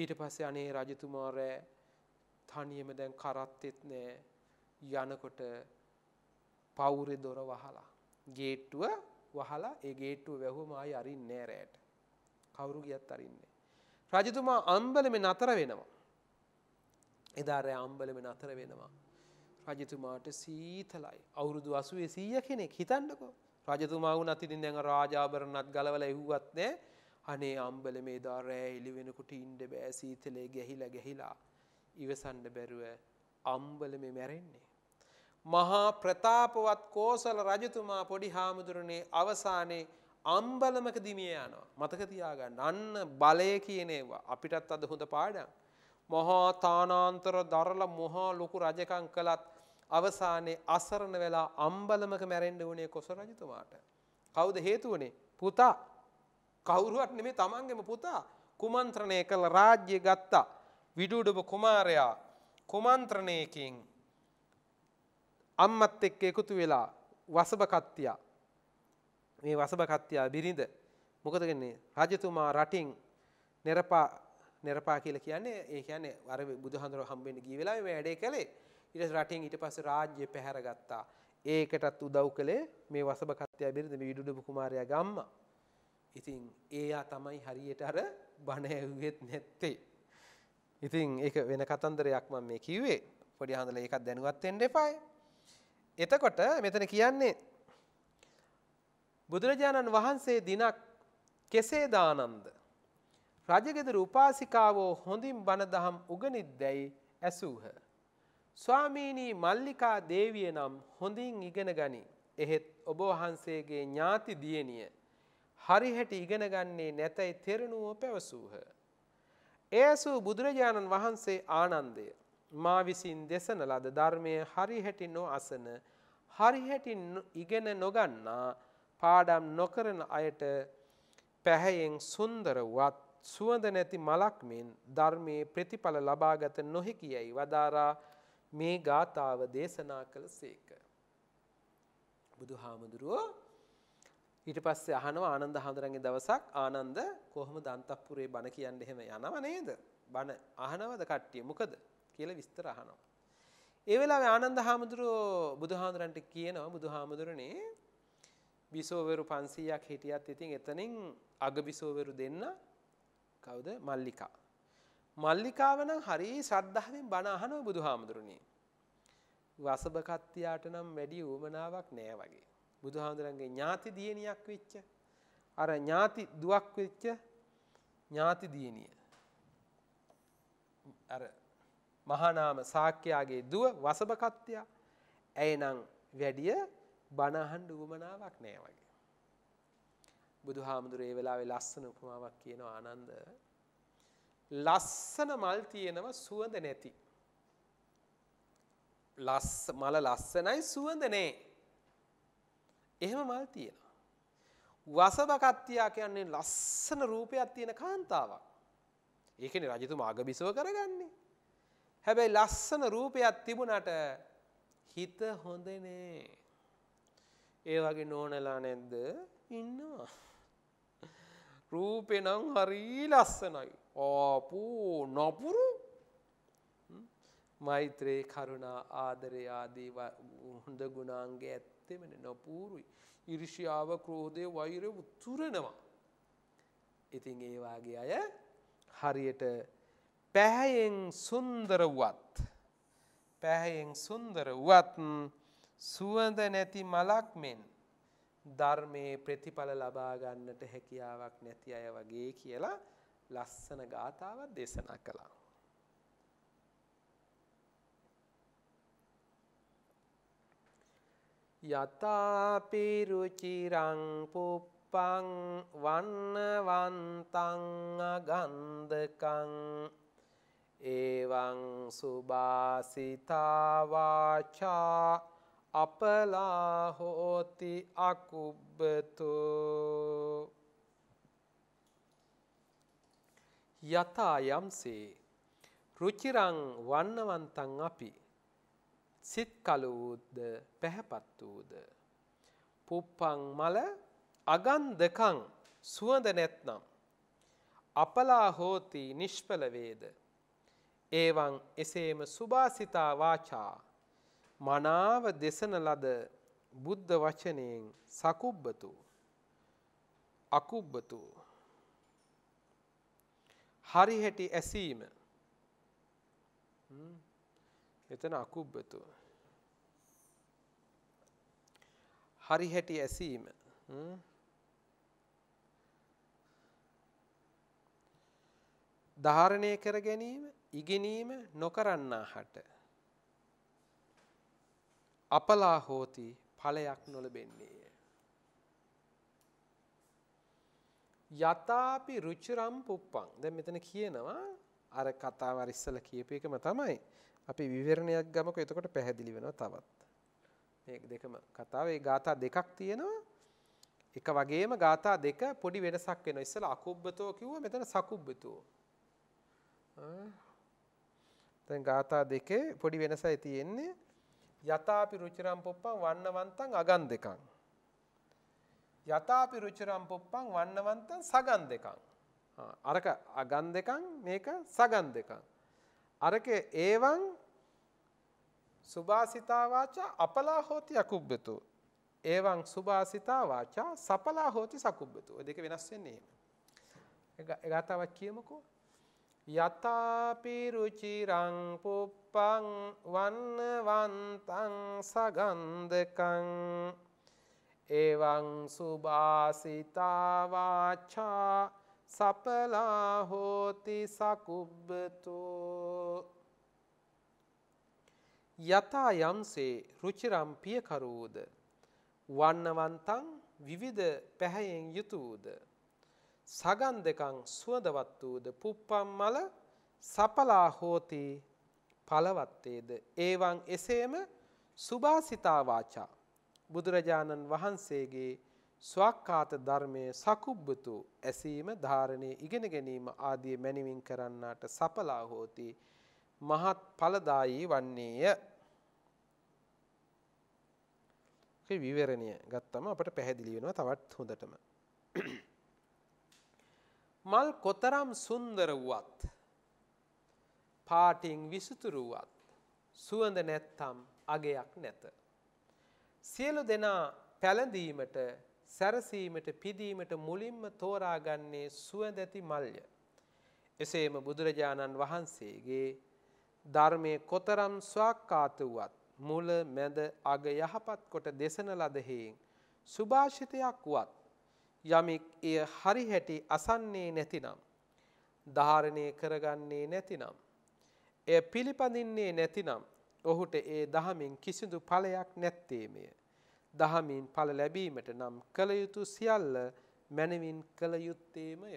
ඊට පස්සේ අනේ රජතුමා රෑ තනියම දැන් කරත්තෙත් නෑ. යනකොට පවුරේ දොර වහලා, ගේට්ටුව වහලා, ඒ ගේට්ටුව වැහුවම ආයි අරින්නේ නෑ රෑට. කවුරු ගියත් අරින්නේ නෑ. රජතුමා අම්බලමේ නතර වෙනවා. එදා රෑ අම්බලමේ නතර වෙනවා. රජතුමාට සීතලයි. අවුරුදු අසූවේ සීය කෙනෙක් හිතන්නකෝ. රජතුමා වුණත් ඉතින් දැන් රාජාභරණත් ගලවලා එව්වත් නෑ. අනේ අම්බල මේ දා රෑ එළි වෙනකොට ඉන්න බෑ සීතලේ ගැහිලා ගැහිලා ඉවසන්න බැරුව අම්බල මේ මැරෙන්නේ. මහා ප්‍රතාපවත් කෝසල රජතුමා පොඩි හාමුදුරනේ අවසානයේ අම්බලමක දිමිය යනවා. මතක තියාගන්න. අන්න බලය කියන ඒවා අපිටත් අද හොඳ පාඩම්. මහා තානාන්තර දරලා මහා ලොකු රජකම් කළත් අවසානයේ අසරණ වෙලා අම්බලමක මැරෙන්න උනේ කොසල රජතුමාට. කවුද හේතු වුනේ? පුතා. කවුරුවත් නෙමෙයි තමන්ගේම පුතා කුමන්ත්‍රණය කළ රාජ්‍ය ගත්තා. විදුඩුබ කුමාරයා කුමන්ත්‍රණයකින් අම්මත් එක්ක එකතු වෙලා වසබකත්තියා මේ වසබකත්තියා බිරිඳ මොකද කියන්නේ රජතුමා රටින් නිරපා නිරපා කියලා කියන්නේ ඒ කියන්නේ අර බුදුහඳුර හම්බෙන්න ගිය වෙලාවේ වැඩේ කළේ ඊට රටින් ඊට පස්සේ රාජ්‍ය පැහැරගත්තා. ඒකටත් උදව් කළේ මේ වසබකත්තියා බිරිඳ මේ විදුඩුබ කුමාරයාගේ අම්මා. ඉතින් ඒයා තමයි හරියට අර බණ ඇහුවෙත් නැත්තේ. ඉතින් ඒක වෙන කතන්දරයක් මම මේ කිව්වේ. පොඩි හඳලා ඒකත් දැනුවත් වෙන්න එපායි. එතකොට මෙතන කියන්නේ බුදුරජාණන් වහන්සේ දිනක් කෙසේදානන්ද රජගෙදර උපාසිකාවෝ හොඳින් බණ දහම් උගනිද්දැයි ඇසූහ. ස්වාමීනි මල්ලිකා දේවිය නම් හොඳින් ඉගෙන ගනි. එහෙත් ඔබ වහන්සේගේ ඥාති දියණිය හරිහැටි ඉගෙන ගන්නේ නැතයි තෙරණුව පැවසූහ. එයසු බුදුරජාණන් වහන්සේ ආනන්දය මා විසින් දේශන ලද ධර්මයේ හරිහැටි නොඅසන හරිහැටි ඉගෙන නොගන්නා පාඩම් නොකරන අයට පැහැයෙන් සුන්දරවත් සුවඳ නැති මලක් මෙන් ධර්මයේ ප්‍රතිඵල ලබාගත නොහැකියයි වදාරා මේ ගාථාව දේශනා කළසේක. බුදුහාමුදුරුවෝ ඊට පස්සේ අහනවා ආනන්ද හඳුරන්ගේ දවසක් ආනන්ද කොහොමද අන්තපුරේ බණ කියන්නේ එහෙම යනව නේද? බණ අහනවද කට්ටිය මොකද කියලා විස්තර අහනවා. ඒ වෙලාවේ ආනන්ද හාමුදුරුවෝ බුදුහාමුදුරන්ට කියනවා බුදුහාමුදුරනේ බිසෝවරු පන්සීයක් හිටියත් ඉතින් එතනින් අග බිසෝවරු දෙන්න කවුද මල්ලිකා. මල්ලිකාව නම් හරි ශ්‍රද්ධාවෙන් බණ අහනවා බුදුහාමුදුරනේ. වසබකත්තියාට නම් වැඩි උවමනාවක් නෑ වගේ. බුදුහාමුදුරන්ගේ ඥාති දියණියක් වෙච්ච අර ඥාති දුවක් වෙච්ච ඥාති දියණිය. අර මහානාම ශාක්‍යයාගේ දුව වසබකත්තිය. එයනම් වැඩිය බණ අහන්න උවමනාවක් නෑ වගේ. බුදුහාමුදුරේ ඒ වෙලාවේ ලස්සන උපමාවක් කියනවා ආනන්ද. ලස්සන මල් තියෙනවා සුවඳ නැති. ලස්ස මල ලස්සනයි සුවඳ නැහැ. එහෙම මල් තියෙනවා. වසබකත්තියා කියන්නේ ලස්සන රූපයක් තියෙන කාන්තාවක්. ඒ කියන්නේ රජතුමා අගබිසව කරගන්නේ. හැබැයි ලස්සන රූපයක් තිබුණාට හිත හොඳ නැහැ. ඒ වගේ නෝනලා නැද්ද? ඉන්නවා. රූපේ නම් හරි ලස්සනයි. ආපෝ නපුරු මෛත්‍රී කරුණා ආදරය ආදී හොඳ ගුණාංග ඇත්තෙම නපුරුයි. ඊර්ෂ්‍යාව ක්‍රෝධය වෛරය උතුරනවා. ඉතින් ඒ වාගේ අය හරියට පැහැයෙන් සුන්දර වුවත් පැහැයෙන් සුන්දර වුවත් සුවඳ නැති මලක් මෙන් ධර්මයේ ප්‍රතිඵල ලබා ගන්නට හැකියාවක් නැති අය වගේ කියලා ලස්සන ගාථාවක් දේශනා කළා. යතා පිරුචිරං පුප්පං වන්නවන්තං අගන්ධකං එවං සුභාසිතා වාචා අපලා හෝති අකුබ්බතෝ. යතා යම්සේ රුචිරං වන්නවන්තං අපි සිත් කලූද්ද පැහැපත් වූද පුප්පං මල අගන්ධකං සුවඳ නැත්නම් අපලා හෝති නිෂ්ඵල වේද එවං එසේම සුභාසිතා වාචා මනාව දේශන ලද බුද්ධ වචනයෙන් සකුබ්බතු අකුබ්බතු හරි හැටි ඇසීම. එතන අකුබ්බතු හරි හැටි ඇසීම ධාරණය කර ගැනීම ඉගෙනීම නොකරන්නාහට අපලා හෝති ඵලයක් නොලබෙන්නේ. යතාපි රුචිරම් පුප්පං. දැන් මෙතන කියනවා අර කතාව අර ඉස්සලා කියපු එකම තමයි. අපි විවරණයක් ගමක එතකොට පැහැදිලි වෙනවා තවත්. මේ දෙකම කතාවේ ગાථා දෙකක් තියෙනවා. එක වගේම ગાථා දෙක පොඩි වෙනසක් වෙනවා. ඉස්සලා අකුබ්බතෝ කිව්වා මෙතන සකුබ්බතෝ. දැන් ગાථා දෙකේ පොඩි වෙනසයි තියෙන්නේ. යතාපි රුචිරම් පුප්පං වන්නවන්තං අගන්ධකං. යතාපි රුචිරම් පුප්පං වන්නවන්තං සගන්ධකං. අරක අගන්ධකං මේක සගන්ධකං. අරක ඒවං සුභාසිතා වාචා අපලා හෝති අකුබ්බතෝ. ඒවං සුභාසිතා වාචා සපලා හෝති සකුබ්බතෝ. ඔය දෙක වෙනස් වෙන්නේ එහෙම. ඒ ගාතාවක් කියමුකෝ. යතාපි රුචිරං පුප්පං වන්නවන්තං සගන්ධකං ඒවං සුභාසිතා වාචා සපලා හෝති සකුබ්බතෝ. යතා යම්සේ රුචිරම් පියකරූද වන්නවන්තං විවිධ පැහැයෙන් යුතුවූද සගන්ධකං සුවඳවත් වූද පුප්පම් මල සපලා හෝති ඵලවත්තේද එවං එසේම සුභාසිතා වාචා බුදුරජාණන් වහන්සේගේ ස්වාක්කාත ධර්මයේ සකුබ්බතු ඇසීම ධාරණේ ඉගෙන ගැනීම ආදී මැනවින් කරන්නාට සපලා හෝති මහත් ඵලදායී වන්නේය. ඒ විවරණය ගත්තම අපට පැහැදිලි වෙනවා තවත් හොඳටම. මල් කොතරම් සුන්දර වුවත් පාටින් විසුතුරු වුවත් සුවඳ නැත්නම් අගයක් නැත. සියලු දෙනා පැලඳීමට සැරසීමට පිදීමට මුලින්ම තෝරාගන්නේ සුවඳ ඇති මල්ය. එසේම බුදුරජාණන් වහන්සේගේ ධර්මයේ කොතරම් ස්වාක්කාත වුවත් මුල මැද අග යහපත් කොට දේශන ලද හේයින් සුභාෂිතයක් වුවත් යමෙක් එය හරි හැටි අසන්නේ නැතිනම් ධාරණය කරගන්නේ නැතිනම් එය පිළිපදින්නේ නැතිනම් ඔහුට ඒ දහමින් කිසිදු ඵලයක් නැත්තේමය. දහමින් ඵල ලැබීමට නම් කල යුතු සියල්ල මනමින් කල යුත්තේමය.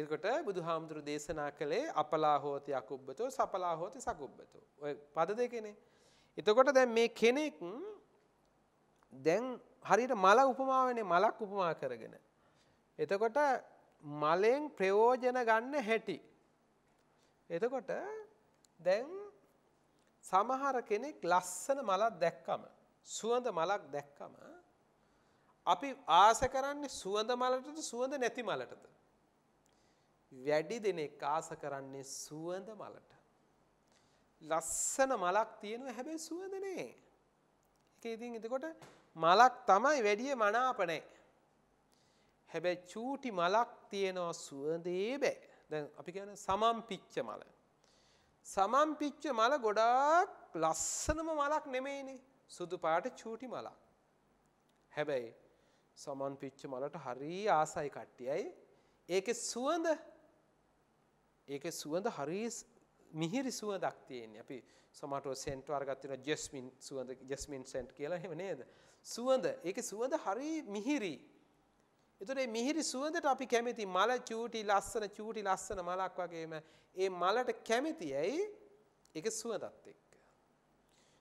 එතකොට බුදුහාමුදුරු දේශනා කළේ අපලා හෝති අකුබ්බතෝ සපලා හෝති සකුබ්බතෝ. ඔය පද දෙකනේ. එතකොට දැන් මේ කෙනෙක් දැන් හරියට මල උපමාවනේ මලක් උපමා කරගෙන. එතකොට මලෙන් ප්‍රයෝජන ගන්න හැටි. එතකොට දැන් සමහර කෙනෙක් ලස්සන මලක් දැක්කම සුවඳ මලක් දැක්කම අපි ආස කරන්නේ සුවඳ මලටද සුවඳ නැති මලටද? වැඩි දෙනෙක් ආස කරන්නේ සුවඳ මලට. ලස්සන මලක් තියෙනවා හැබැයි සුවඳ නෑ. ඒක ඉතින් එතකොට මලක් තමයි වැඩි මනාප නෑ. හැබැයි චූටි මලක් තියෙනවා සුවඳේ බෑ. දැන් අපි කියන්නේ සමම් පිච්ච මල. සමම් පිච්ච මල ගොඩාක් ලස්සනම මලක් නෙමෙයිනේ. සුදු පාට චූටි මලක්. හැබැයි සමම් පිච්ච මලට හරි ආසයි කට්ටියයි. ඒකේ සුවඳ ඒකේ සුවඳ හරි මිහිරි සුවඳක් තියෙන්නේ. අපි සමහරව සෙන්ට් වර්ග ගන්න ජස්මින් සුවඳ ජස්මින් සෙන්ට් කියලා එහෙම නේද? සුවඳ ඒකේ සුවඳ හරි මිහිරි. එතකොට මේ මිහිරි සුවඳට අපි කැමති මල චූටි ලස්සන චූටි ලස්සන මලක් වගේම ඒ මලට කැමති ඇයි? ඒක සුවඳත් එක්ක.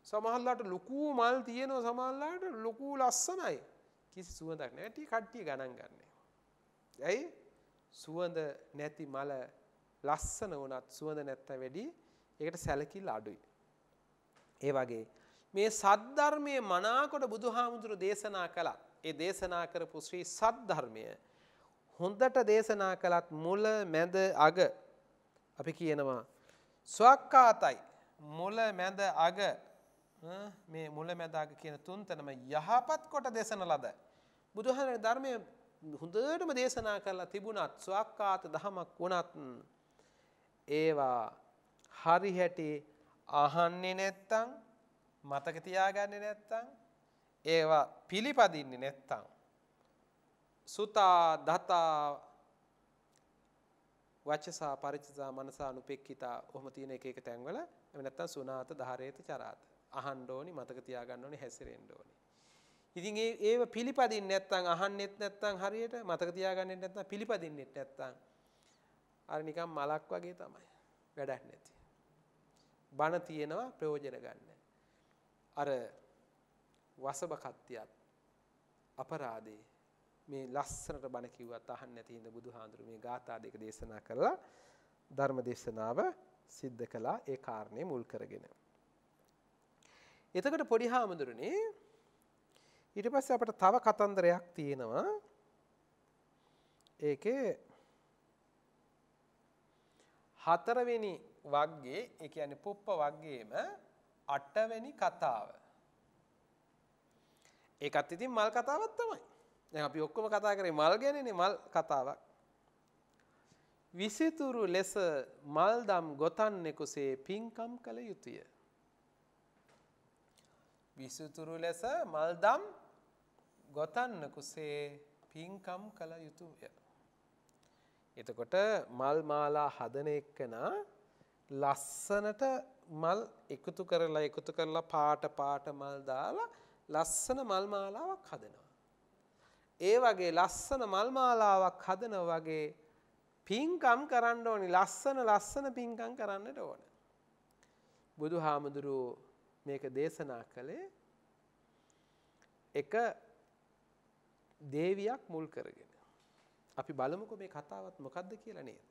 සමහරලාට ලොකු මල් තියෙනවා සමහරලාට ලොකු ලස්සනයි. කිසි සුවඳක් නැහැ. ටී කට්ටිය ගණන් ගන්නෑ. ඇයි? සුවඳ නැති මල ලස්සන වුණත් සුවඳ නැත්තා වැඩි ඒකට සැලකිල්ල අඩුයි. ඒ වගේ මේ සද්ධර්මයේ මනාකොට බුදුහාමුදුරු දේශනා කළා. ඒ දේශනා කරපු ශ්‍රී සද්ධර්මය හොඳට දේශනා කළත් මුල මැද අග අපි කියනවා ස්වක්කාතයි. මුල මැද අග මේ මුල මැද අග කියන තුන්තනම යහපත් කොට දේශන ලද බුදුහාමුදුරුවෝ ධර්මයේ හොඳටම දේශනා කරලා තිබුණත් ස්වක්කාත ධමයක් වුණත් ඒවා හරි හැටි අහන්නේ නැත්තම් මතක තියාගන්නේ නැත්තම් ඒවා පිළිපදින්නේ නැත්තම් සුතා දතා වචසා පරිචසා මනසානුපෙක්ඛිතා ඔහොම තියෙන එක එක තැන්වල එහෙම නැත්තම් සුණාත ධාරේත චරාත අහන්න ඕනි මතක තියාගන්න ඕනි හැසිරෙන්න ඕනි. ඉතින් ඒ ඒව පිළිපදින්නේ නැත්තම් අහන්නෙත් නැත්තම් හරියට මතක තියාගන්නෙත් නැත්තම් පිළිපදින්නෙත් නැත්තම් අර නිකන් මලක් වගේ තමයි වැඩක් නැති. බණ තියෙනවා ප්‍රයෝජන ගන්න. අර වසබකත්තියත් අපරාදේ මේ ලස්සනට බණ කිව්වත් අහන්න නැති හින්දා බුදුහාඳුරු මේ ගාථා දෙක දේශනා කරලා ධර්ම දේශනාව සිද්ධ කළා ඒ කාරණේ මුල් කරගෙන. එතකොට පොඩි හාමුදුරනේ ඊට පස්සේ අපිට තව කතන්දරයක් තියෙනවා. ඒකේ හතරවෙනි වග්ගයේ ඒ කියන්නේ පුප්ප වග්ගයේම අටවෙනි කතාව. ඒකත් ඉතින් මල් කතාවක් තමයි. දැන් අපි ඔක්කොම කතා කරේ මල් ගැනනේ මල් කතාවක්. විසිතුරු ලෙස මල්දම් ගොතන්නේ කුසේ පිංකම් කළ යුතුය. විසිතුරු ලෙස මල්දම් ගොතන්න කුසේ පිංකම් කළ යුතුය. එතකොට මල් මාලා හදන එක්කන ලස්සනට මල් එකතු කරලා එකතු කරලා පාට පාට මල් දාලා ලස්සන මල් මාලාවක් හදනවා. ඒ වගේ ලස්සන මල් මාලාවක් හදන වගේ පිංකම් කරන්න ඕනි. ලස්සන ලස්සන පිංකම් කරන්නට ඕන. බුදුහාමුදුරුවෝ මේක දේශනා කළේ එක දේවියක් මුල් කරගෙන. අපි බලමුකෝ මේ කතාවත් මොකද්ද කියලා නේද?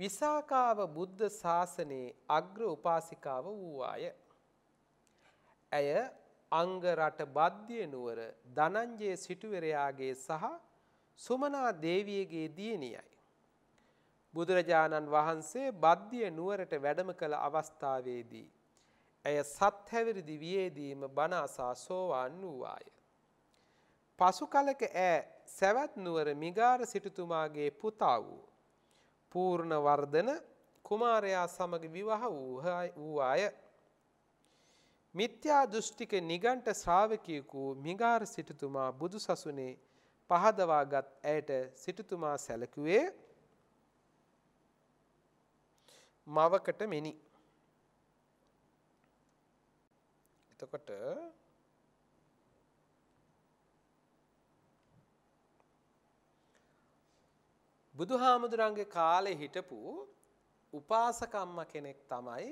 විසාකාව බුද්ධ ශාසනයේ අග්‍ර උපාසිකාව වූවාය. ඇය අංග රට බද්දිය නුවර ධනංජය සිටුවරයාගේ සහ සුමනා දේවියගේ දියණියයි. බුදුරජාණන් වහන්සේ බද්දිය නුවරට වැඩම කළ අවස්ථාවේදී ඇය සත්හැවිරිදි වියේදීම බණ අසා සෝවාන් වූවාය. පසු කලක ඈ සැවැත් නුවර මිගාර සිටුතුමාගේ පුතා වූ පූර්ණ වර්ධන කුමාරයා සමග විවාහ වූ වූ අය. මිත්‍යා දෘෂ්ටික නිගණ්ඨ ශ්‍රාවකයෙකු මිගාර සිටුතුමා බුදුසසුනේ පහදවාගත් ඇයට සිටුතුමා සැලකුවේ මවකට මෙනි. එතකොට බුදුහාමුදුරන්ගේ කාලේ හිටපු උපාසකම්ම කෙනෙක් තමයි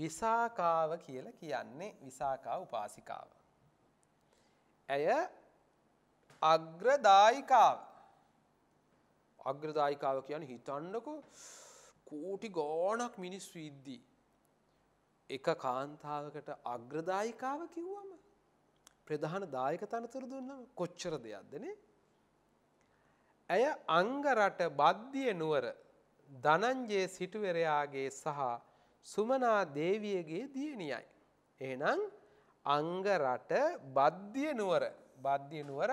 විසාකාව කියලා කියන්නේ. විසාකා උපාසිකාව. ඇය අග්‍රදායිකාව. අග්‍රදායිකාව කියන්නේ හිතන්නකෝ කෝටි ගාණක් මිනිස්සු ඉද්දී එක කාන්තාවකට අග්‍රදායිකාව කිව්වම ප්‍රධාන දායක තනතුරු දුන්නම කොච්චර දෙයක්දනේ. ඇය අංගරට බද්දිය නුවර ධනංජේ සිටුවරයාගේ සහ සුමනා දේවියගේ දියණියයි. එහෙනම් අංගරට බද්දිය නුවර බද්දිය නුවර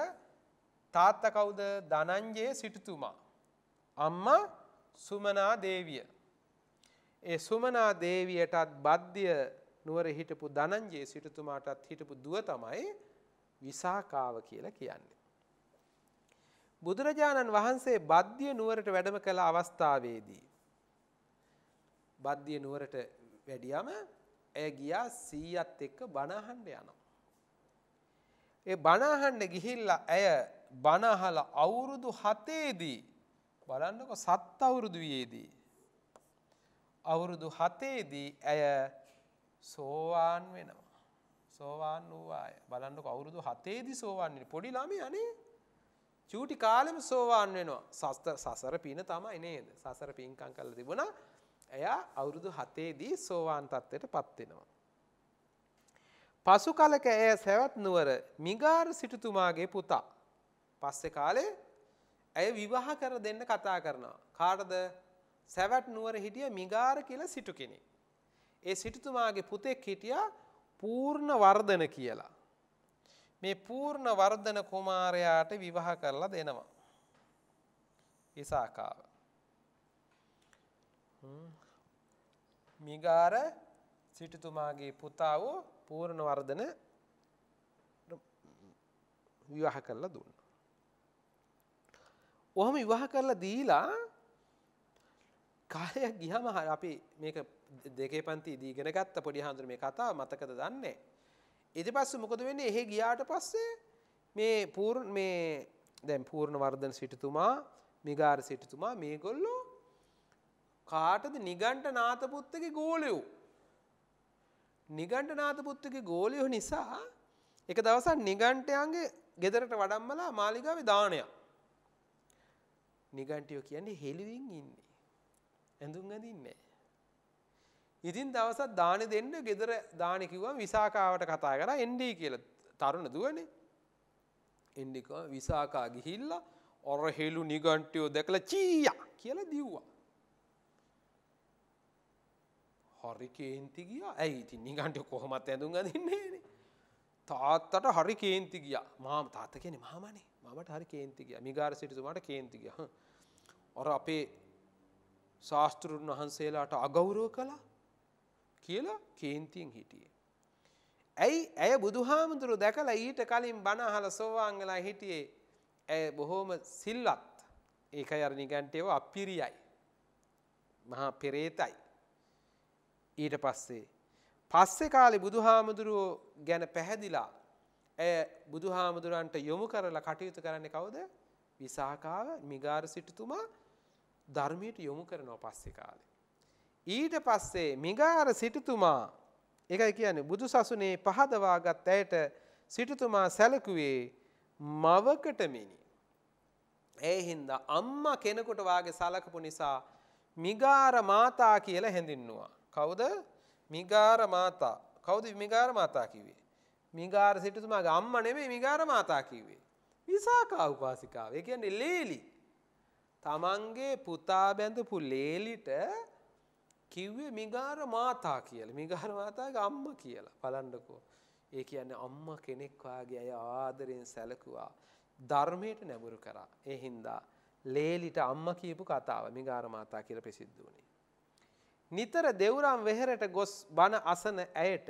තාත්තා කවුද? ධනංජේ සිටුතුමා. අම්මා සුමනා දේවිය. ඒ සුමනා දේවියටත් බද්දිය නුවර හිටපු ධනංජේ සිටුතුමාටත් හිටපු දුව තමයි විසාකාව කියලා කියන්නේ. බුදුරජාණන් වහන්සේ බද්දිය නුවරට වැඩම කළ අවස්ථාවේදී බද්දිය නුවරට වැඩියම ඇය ගියා සීයත් එක්ක බණ අහන්න යනවා. ඒ බණ අහන්න ගිහිල්ලා ඇය බණ අහලා අවුරුදු හතේදී බලන්නකො සත් අවුරුදු වියේදී අවුරුදු හතේදී ඇය සෝවාන් වෙනවා. සෝවාන් වූවා ඇය. බලන්නකො අවුරුදු හතේදී සෝවාන් වෙන පොඩි ළමයා නේ. චූටි කාලෙම සෝවාන් වෙනවා. සසර පින තමයි නේද? සසර පින්කම් කරලා තිබුණා. එයා අවුරුදු හතේදී සෝවාන් තත්ත්වයට පත් වෙනවා. පසු කලක එය සවැත් නුවර මිගාර සිටුතුමාගේ පුතා. පස්සේ කාලේ ඇය විවාහ කර දෙන්න කතා කරනවා. කාටද? සවැත් නුවර හිටිය මිගාර කියලා සිටු කෙනෙක්. ඒ සිටුතුමාගේ පුතෙක් හිටියා පූර්ණ වර්ධන කියලා. මේ පූර්ණ වර්ධන කුමාරයාට විවාහ කරලා දෙනවා විසාකාව. මිගාර සිටුතුමාගේ පුතා වූ පූර්ණ වර්ධන විවාහ කරලා දුන්නා. ඔහම විවාහ කරලා දීලා කාලයක් ගියාම අපි මේක දෙකේ පන්ති දීගෙන ගත්ත පොඩි හාමුදුරුවෝ මේ කතාව මතකද දන්නේ. ඊට පස්සේ මොකද වෙන්නේ? එහෙ ගියාට පස්සේ මේ පූර්ණ මේ දැන් පූර්ණ වර්ධන සිටුතුමා මිගාර සිටුතුමා මේගොල්ලෝ කාටද? නිගණ්ඨ නාථපුත්තගේ ගෝලයෝ. නිගණ්ඨ නාථපුත්තගේ ගෝලයෝ නිසා එක දවසක් නිගණ්ඨයන්ගේ ගෙදරට වඩම්මලා මාලිගාවේ දානයක්. නිගණ්ඨයෝ කියන්නේ හෙළුවින් ඉන්නේ. ඇඳුම් අඳින්නේ. ඉතින් දවසක් දානේ දෙන්න ගෙදර දානේ කිව්වම විසාකාවට කතා කරා එන්ඩී කියලා තරුණ දුවනේ. එන්ඩී කෝ විසාකා ගිහිල්ලා ඔර හෙළු නිගණ්ඨියෝ දැකලා චීයා කියලා දිව්වා. හරි කේන්ති ගියා. ඇයි ඉතින් නිගණ්ඨිය කොහොමත් ඇඳුම් අඳින්නේ නේ. තාත්තට හරි කේන්ති ගියා. මාම තාත්තා කියන්නේ මාමනේ. මාමට හරි කේන්ති ගියා. මිගාර සිටුතුමාට කේන්ති ගියා. ඔර අපේ ශාස්ත්‍රුන් වහන්සේලාට අගෞරව කළා කියලා කේන්තියෙන් හිටියේ. ඇයි? ඇය බුදුහාමුදුරුවෝ දැකලා ඊට කලින් බණ අහලා සෝවාන් වෙලා හිටියේ. ඇය බොහොම සිල්වත්. ඒකයි අර නිගණ්ඨයව අපිරියයි. මහා පෙරේතයි. ඊට පස්සේ පස්සේ කාලේ බුදුහාමුදුරුවෝ ගැන පැහැදිලා ඇය බුදුහාමුදුරන්ට යොමු කරලා කටයුතු කරන්නේ කවුද? විසාකාව මිගාර සිටුතුමා ධර්මයට යොමු කරනවා පස්සේ කාලේ. ඊට පස්සේ මිගාර සිටුතුමා ඒකයි කියන්නේ බුදුසසුනේ පහදවාගත් ඇයට සිටුතුමා සැලකුවේ මවකට මෙනි. ඒ හින්දා අම්මා කෙනෙකුට වාගේ සැලකපු නිසා මිගාර මාතා කියලා හැඳින්නුවා. කවුද? මිගාර මාතා. කවුද මිගාර මාතා කිව්වේ? මිගාර සිටුතුමාගේ අම්මා නෙමෙයි මිගාර මාතා කිව්වේ. විසාකා උපාසිකාව. ඒ කියන්නේ ලේලි. තමන්ගේ පුතා බැඳපු ලේලිට කිව්වේ මිගාර මාතා කියලා. මිගාර මාතාගේ අම්මා කියලා. බලන්නකෝ. ඒ කියන්නේ අම්මා කෙනෙක් වාගේ අය ආදරෙන් සැලකුවා. ධර්මයට නැඹුරු කරා. ඒ හින්දා ලේලිට අම්මා කියපු කතාව මිගාර මාතා කියලා ප්‍රසිද්ධ වුණේ. නිතර දෙවුරම් වෙහෙරට ගොස් බණ අසන ඇයට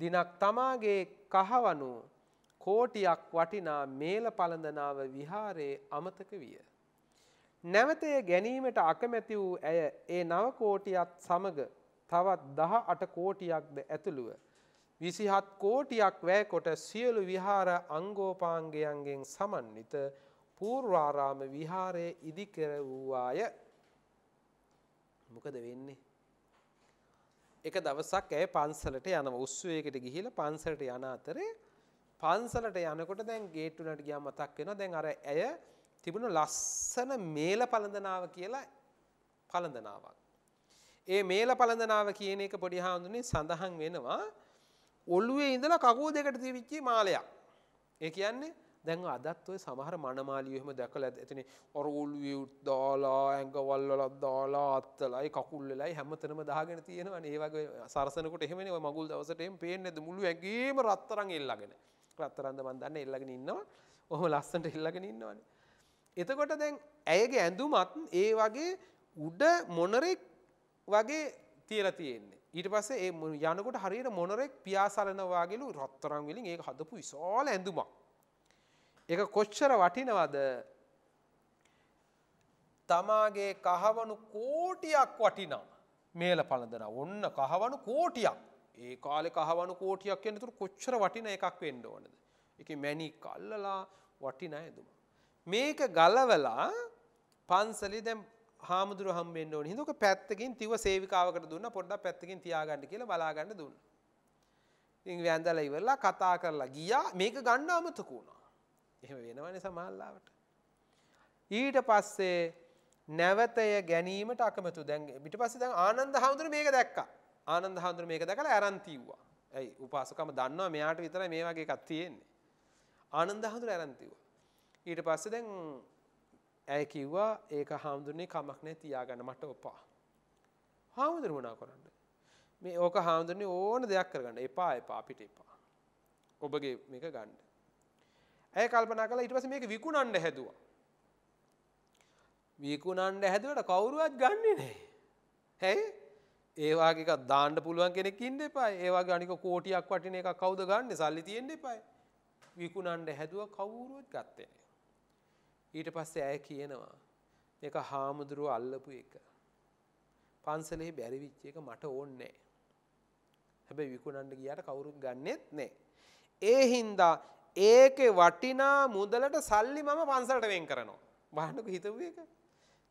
දිනක් තමාගේ කහවණු කෝටියක් වටිනා මේල පළඳනාව විහාරයේ අමතක විය. නැවතය ගැනීමට අකමැති වූ ඇය ඒ නව කෝටියත් සමග තවත් දහ අට කෝටියක්ද ඇතුළුව විසිහත් කෝටියක් වැය කොට සියලු විහාර අංගෝපාංගයන්ගෙන් සමන්විත පූර්වාරාම විහාරයේ ඉදි කර වූවාය. මොකද වෙන්නේ? එක දවසක් ඇය පන්සලට යනවා. උස්සුවේකට ගිහිල්ලා පන්සලට යන අතරේ පන්සලට යනකොට දැන් ගේට්ටුනට ගියා මතක් වෙනවා. දැන් අර ඇය තිබුණු ලස්සන මේල පළඳනාව කියලා පළඳනාවක්. ඒ මේල පළඳනාව කියන එක පොඩි හාමුදුරනේ සඳහන් වෙනවා ඔළුවේ ඉඳලා කකුල් දෙකට තියවිච්ච මාලයක්. ඒ කියන්නේ දැන් අදත් ඔය සමහර මනමාලියෝ එහෙම දැකලා එතන අර ඔළුවේ දාලා ඇඟවල්වල දාලා අත්තලයි කකුල්වලයි හැමතැනම දාගෙන තියෙනවනේ. ඒ වගේ සරසනකොට එහෙමනේ ඔය මගුල් දවසට එහෙම පේන්නේ නැද්ද මුළු ඇඟේම රත්තරන් එල්ලගෙන. රත්තරන්ද මන් දන්නේ එල්ලගෙන ඉන්නවා. ඔහොම ලස්සනට එල්ලගෙන ඉන්නවනේ. එතකොට දැන් ඇයගේ ඇඳුමත් ඒ වගේ උඩ මොනරෙක් වගේ තියලා තියෙන්නේ. ඊට පස්සේ ඒ යනකොට හරියට මොනරෙක් පියාසලනවා වගේලු රත්තරන් වලින් ඒක හදපු විශාල ඇඳුමක්. ඒක කොච්චර වටිනවද? තමාගේ කහවණු කෝටියක් වටිනා මේල පළඳනවා. ඔන්න කහවණු කෝටියක්. ඒ කාලේ කහවණු කෝටියක් කියන්නේ තුරු කොච්චර වටින එකක් වෙන්න ඕනද? ඒකේ මැණික් අල්ලලා වටිනා ඇඳුම. මේක ගලවලා පන්සලේ දැන් හාමුදුරු හම් වෙන්න ඕනේ. හින්දා ඔක පැත්තකින් තිව සේවිකාවකට දුන්නා. පොඩ්ඩක් පැත්තකින් තියාගන්න කියලා බලා ගන්න දුන්නා. ඉතින් වැඳලා ඉවරලා කතා කරලා ගියා. මේක ගන්න අමතක වුණා. එහෙම වෙනවනේ සමාල්ලාවට. ඊට පස්සේ නැවතය ගැනීමට අකමැතු. දැන් ඊට පස්සේ දැන් ආනන්ද හාමුදුරුවෝ මේක දැක්කා. ආනන්ද හාමුදුරුවෝ මේක දැකලා අරන් තියුවා. ඇයි උපාසකම දන්නවා මෙයාට විතරයි මේ වගේ එකක් තියෙන්නේ. ආනන්ද හාමුදුරුවෝ අරන් තියුවා. ඊට පස්සේ දැන් ඇය කිව්වා ඒක හාමුදුරුවනේ කමක් නැහැ තියාගන්න මට ඔපා. හාමුදුරුවෝ මොනා කරන්නේ? මේ ඕක හාමුදුරුවනේ ඕන දෙයක් කරගන්න. එපා එපා අපිට එපා. ඔබගේ මේක ගන්න. ඇය කල්පනා කළා ඊට පස්සේ මේක විකුණන්න හැදුවා. විකුණන්න හැදුවට කවුරුවත් ගන්නෙ නැහැ. හේ ඒ වගේ එකක් දාන්න පුළුවන් කෙනෙක් ඉන්න එපා. ඒ වගේ අනික කෝටියක් වටින එකක් කවුද ගන්නෙ? සල්ලි තියෙන්න එපා. විකුණන්න හැදුවා කවුරුවත් ගත්තේ නැහැ. ඊට පස්සේ ඇය කියනවා මේක හාමුදුරුව අල්ලපු එක. පන්සලේ බැරි විච් එක මට ඕනේ නැහැ. හැබැයි විකුණන්න ගියාට කවුරුත් ගන්නෙත් නැහැ. ඒ හින්දා ඒකේ වටිනා මුදලට සල්ලි මම පන්සලට වෙන් කරනවා. වහන්නක හිතුව එක.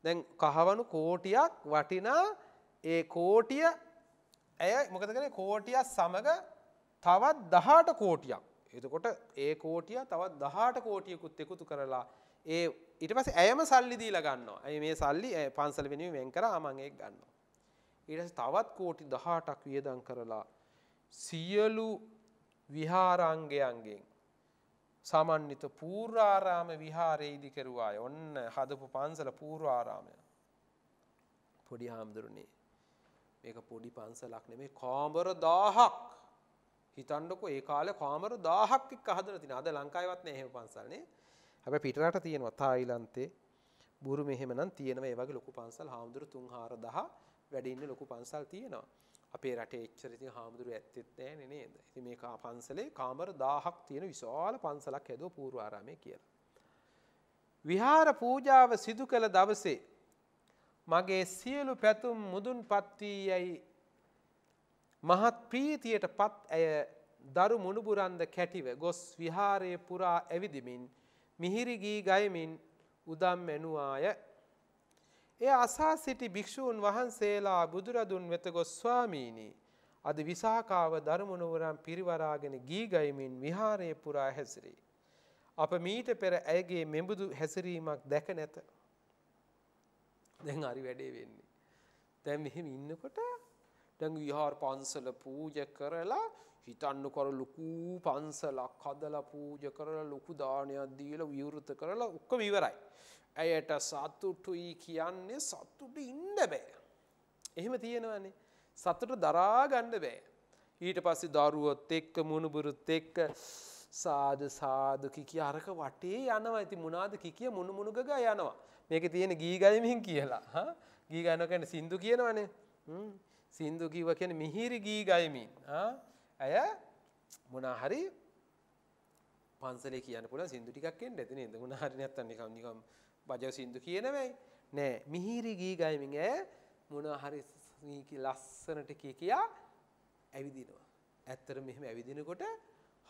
දැන් කහවණු කෝටියක් වටිනා ඒ කෝටිය ඇය මොකද කරන්නේ? කෝටිය සමග තවත් දහ අට කෝටියක්. එතකොට ඒ කෝටිය තවත් දහ අට කෝටියකුත් එකතු කරලා ඒ ඊට පස්සේ ඇයම සල්ලි දීලා ගන්නවා. ඇයි මේ සල්ලි පන්සල වෙනුවෙන් වෙන් කරා මම ඒක ගන්නවා. ඊට පස්සේ තවත් කෝටි දහ අටක් වියදම් කරලා සියලු විහාරාංගයන්ගෙන් සමන්විත පූර්වාරාම විහාරයේ ඉදි කෙරුවාය. ඔන්න හදපු පන්සල පූර්වාරාමය. පොඩි හාමුදුරනේ මේක පොඩි පන්සලක් නෙමෙයි කාමර දහහක්. හිතන්නකෝ ඒ කාලේ කාමර දහහක් එක්ක හදලා තිනේ. අද ලංකාවේවත් නෑ එහෙම පන්සල් නේ. හැබැයි පිටරට තියෙනවා. තායිලන්තේ, බුරුමේ එහෙමනම් තියෙනවා. ඒ වගේ ලොකු පන්සල් හාමුදුරු තුන් හාරදහ වැඩි ඉන්න ලොකු පන්සල් තියෙනවා. අපේ රටේ එච්චර ඉතින් හාමුදුරු ඇත්තෙත් නැහැ නේද? ඉතින් මේ පන්සලේ කාමර දහහක් තියෙන විශාල පන්සලක් හැදුවා පූර්වාරාමයේ කියලා. විහාර පූජාව සිදු කළ දවසේ මගේ සියලු පැතුම් මුදුන්පත් වී යයි මහත් ප්‍රීතියටපත් ඇය දරු මුණුබුරන්ද කැටිව ගොස් විහාරයේ පුරා ඇවිදිමින් මිහිරි ගී ගයමින් උදම් ඇණුවාය. ඒ අසා සිටි භික්ෂූන් වහන්සේලා බුදුරදුන් වෙත ගොස් ස්වාමීනි අද විසාකාව ධර්මනුවරම් පිරිවරාගෙන ගී ගයමින් විහාරයේ පුරා හැසිරේ. අප මීට පෙර ඇයගේ මෙබඳු හැසිරීමක් දැක නැත. දැන් හරි වැඩේ වෙන්නේ. දැන් මෙහෙම ඉන්නකොට දැන් විහාර පන්සල පූජා කරලා හිතන්න කර ලොකු පන්සලක් හදලා පූජා කරලා ලොකු දානයක් දීලා විවෘත කරලා ඔක්කොම ඉවරයි. ඇයට සතුටුයි කියන්නේ සතුටු ඉන්න බෑ. එහෙම තියෙනවනේ. සතුට දරා ගන්න බෑ. ඊට පස්සේ දරුවොත් එක්ක මුණුබුරුත් එක්ක සාදු සාදු කිකිය අරක වටේ යනවා. ඉතින් මොනවාද කිකිය මුණු මුණු ගගා යනවා. මේකේ තියෙන ගී ගයමින් කියලා. හා ගී ගයනවා කියන්නේ සින්දු කියනවනේ. හ්ම් සින්දු කිව්ව කියන්නේ මිහිරි ගී ගයමින්. හා ඇය මොනාහරි පන්සලේ කියන්න පුළුවන් සින්දු ටිකක් එන්න ඇති නේද මොනාහරි නැත්තම් නිකම් නිකම් බජව සින්දු කියනවයි නෑ මිහිරි ගී ගයමින් ඈ මොනාහරි මේකේ ලස්සනට කී කියා ඇවිදිනවා ඇත්තට මෙහෙම ඇවිදිනකොට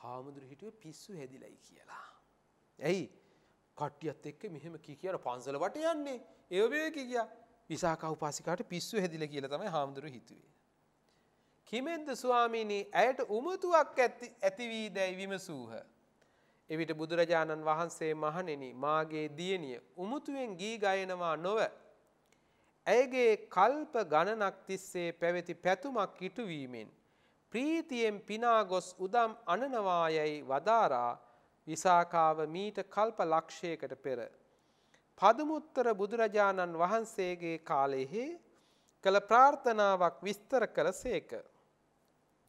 හාමුදුරු හිටුවේ පිස්සු හැදිලයි කියලා ඇයි කට්ටියත් එක්ක මෙහෙම කී කියලා පන්සල වට යන්නේ ඒ වෙලේ කී කියා විසාකා උපාසිකාට පිස්සු හැදිලා කියලා තමයි හාමුදුරු හිතුවේ කිමෙන්ද ස්වාමීනි ඇයට උමතුවක් ඇති ඇති වී දැයි විමසූහ එවිට බුදුරජාණන් වහන්සේ මහණෙනි මාගේ දියණිය උමුතුෙන් ගී ගයනවා නොව ඇයගේ කල්ප ගණනක් තිස්සේ පැවති පැතුමක් ඉටු වීමෙන් ප්‍රීතියෙන් පිනා ගොස් උදම් අනනවායයි වදාරා විසාකාව මීට කල්ප ලක්ෂයකට පෙර පදුමුත්තර බුදුරජාණන් වහන්සේගේ කාලයේ කළ ප්‍රාර්ථනාවක් විස්තර කළසේක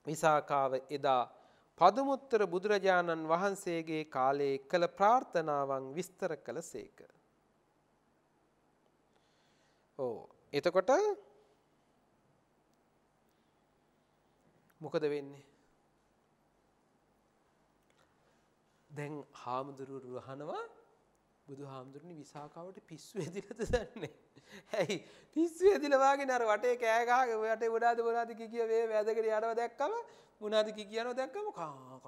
විසාකාව එදා පදුමුත්තර බුදුරජාණන් වහන්සේගේ කාලයේ කළ ප්‍රාර්ථනාවන් විස්තර කළසේක. ඕ එතකොට මොකද වෙන්නේ? දැන් හාමුදුරුවෝ අහනවා බුදුහාමුදුරනි විසාකාවට පිස්සු ඇදිලාද දන්නේ? ඇයි පිස්සු ඇදිලා වාගෙන අර වටේ කෑ ගහගෙන වටේ මොනාද මොනාද කිය කිය මේ වැදගෙන යනවා දැක්කම මොනාද කිය කියනවා දැක්කම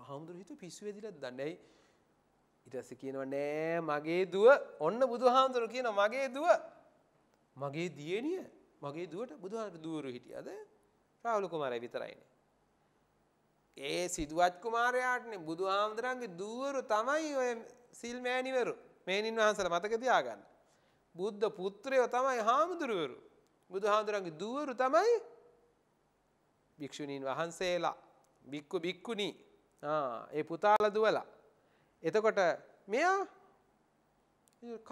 හාමුදුරු හිතුව පිස්සු ඇදිලාද දන්නේ? ඇයි ඊට පස්සේ කියනවා නෑ මගේ දුව ඔන්න බුදුහාමුදුරු කියනවා මගේ දුව මගේ දියණිය මගේ දුවට බුදුහාමුදුරු දුවරු හිටියද? රාහුල කුමාරයා විතරයිනේ. ඒ සිදුවත් කුමාරයාටනේ බුදුහාමුදුරන්ගේ දුවරු තමයි ඔය සිල් මෑණිවරු මේනින් වහන්සේලා මතක තියාගන්න. බුද්ධ පුත්‍රයෝ තමයි හාමුදුරුවරු. බුදුහාමුදුරන්ගේ දුවරු තමයි භික්ෂුණීන් වහන්සේලා. බික්කු බික්කුණී. ආ ඒ පුතාලා දුවලා. එතකොට මෙයා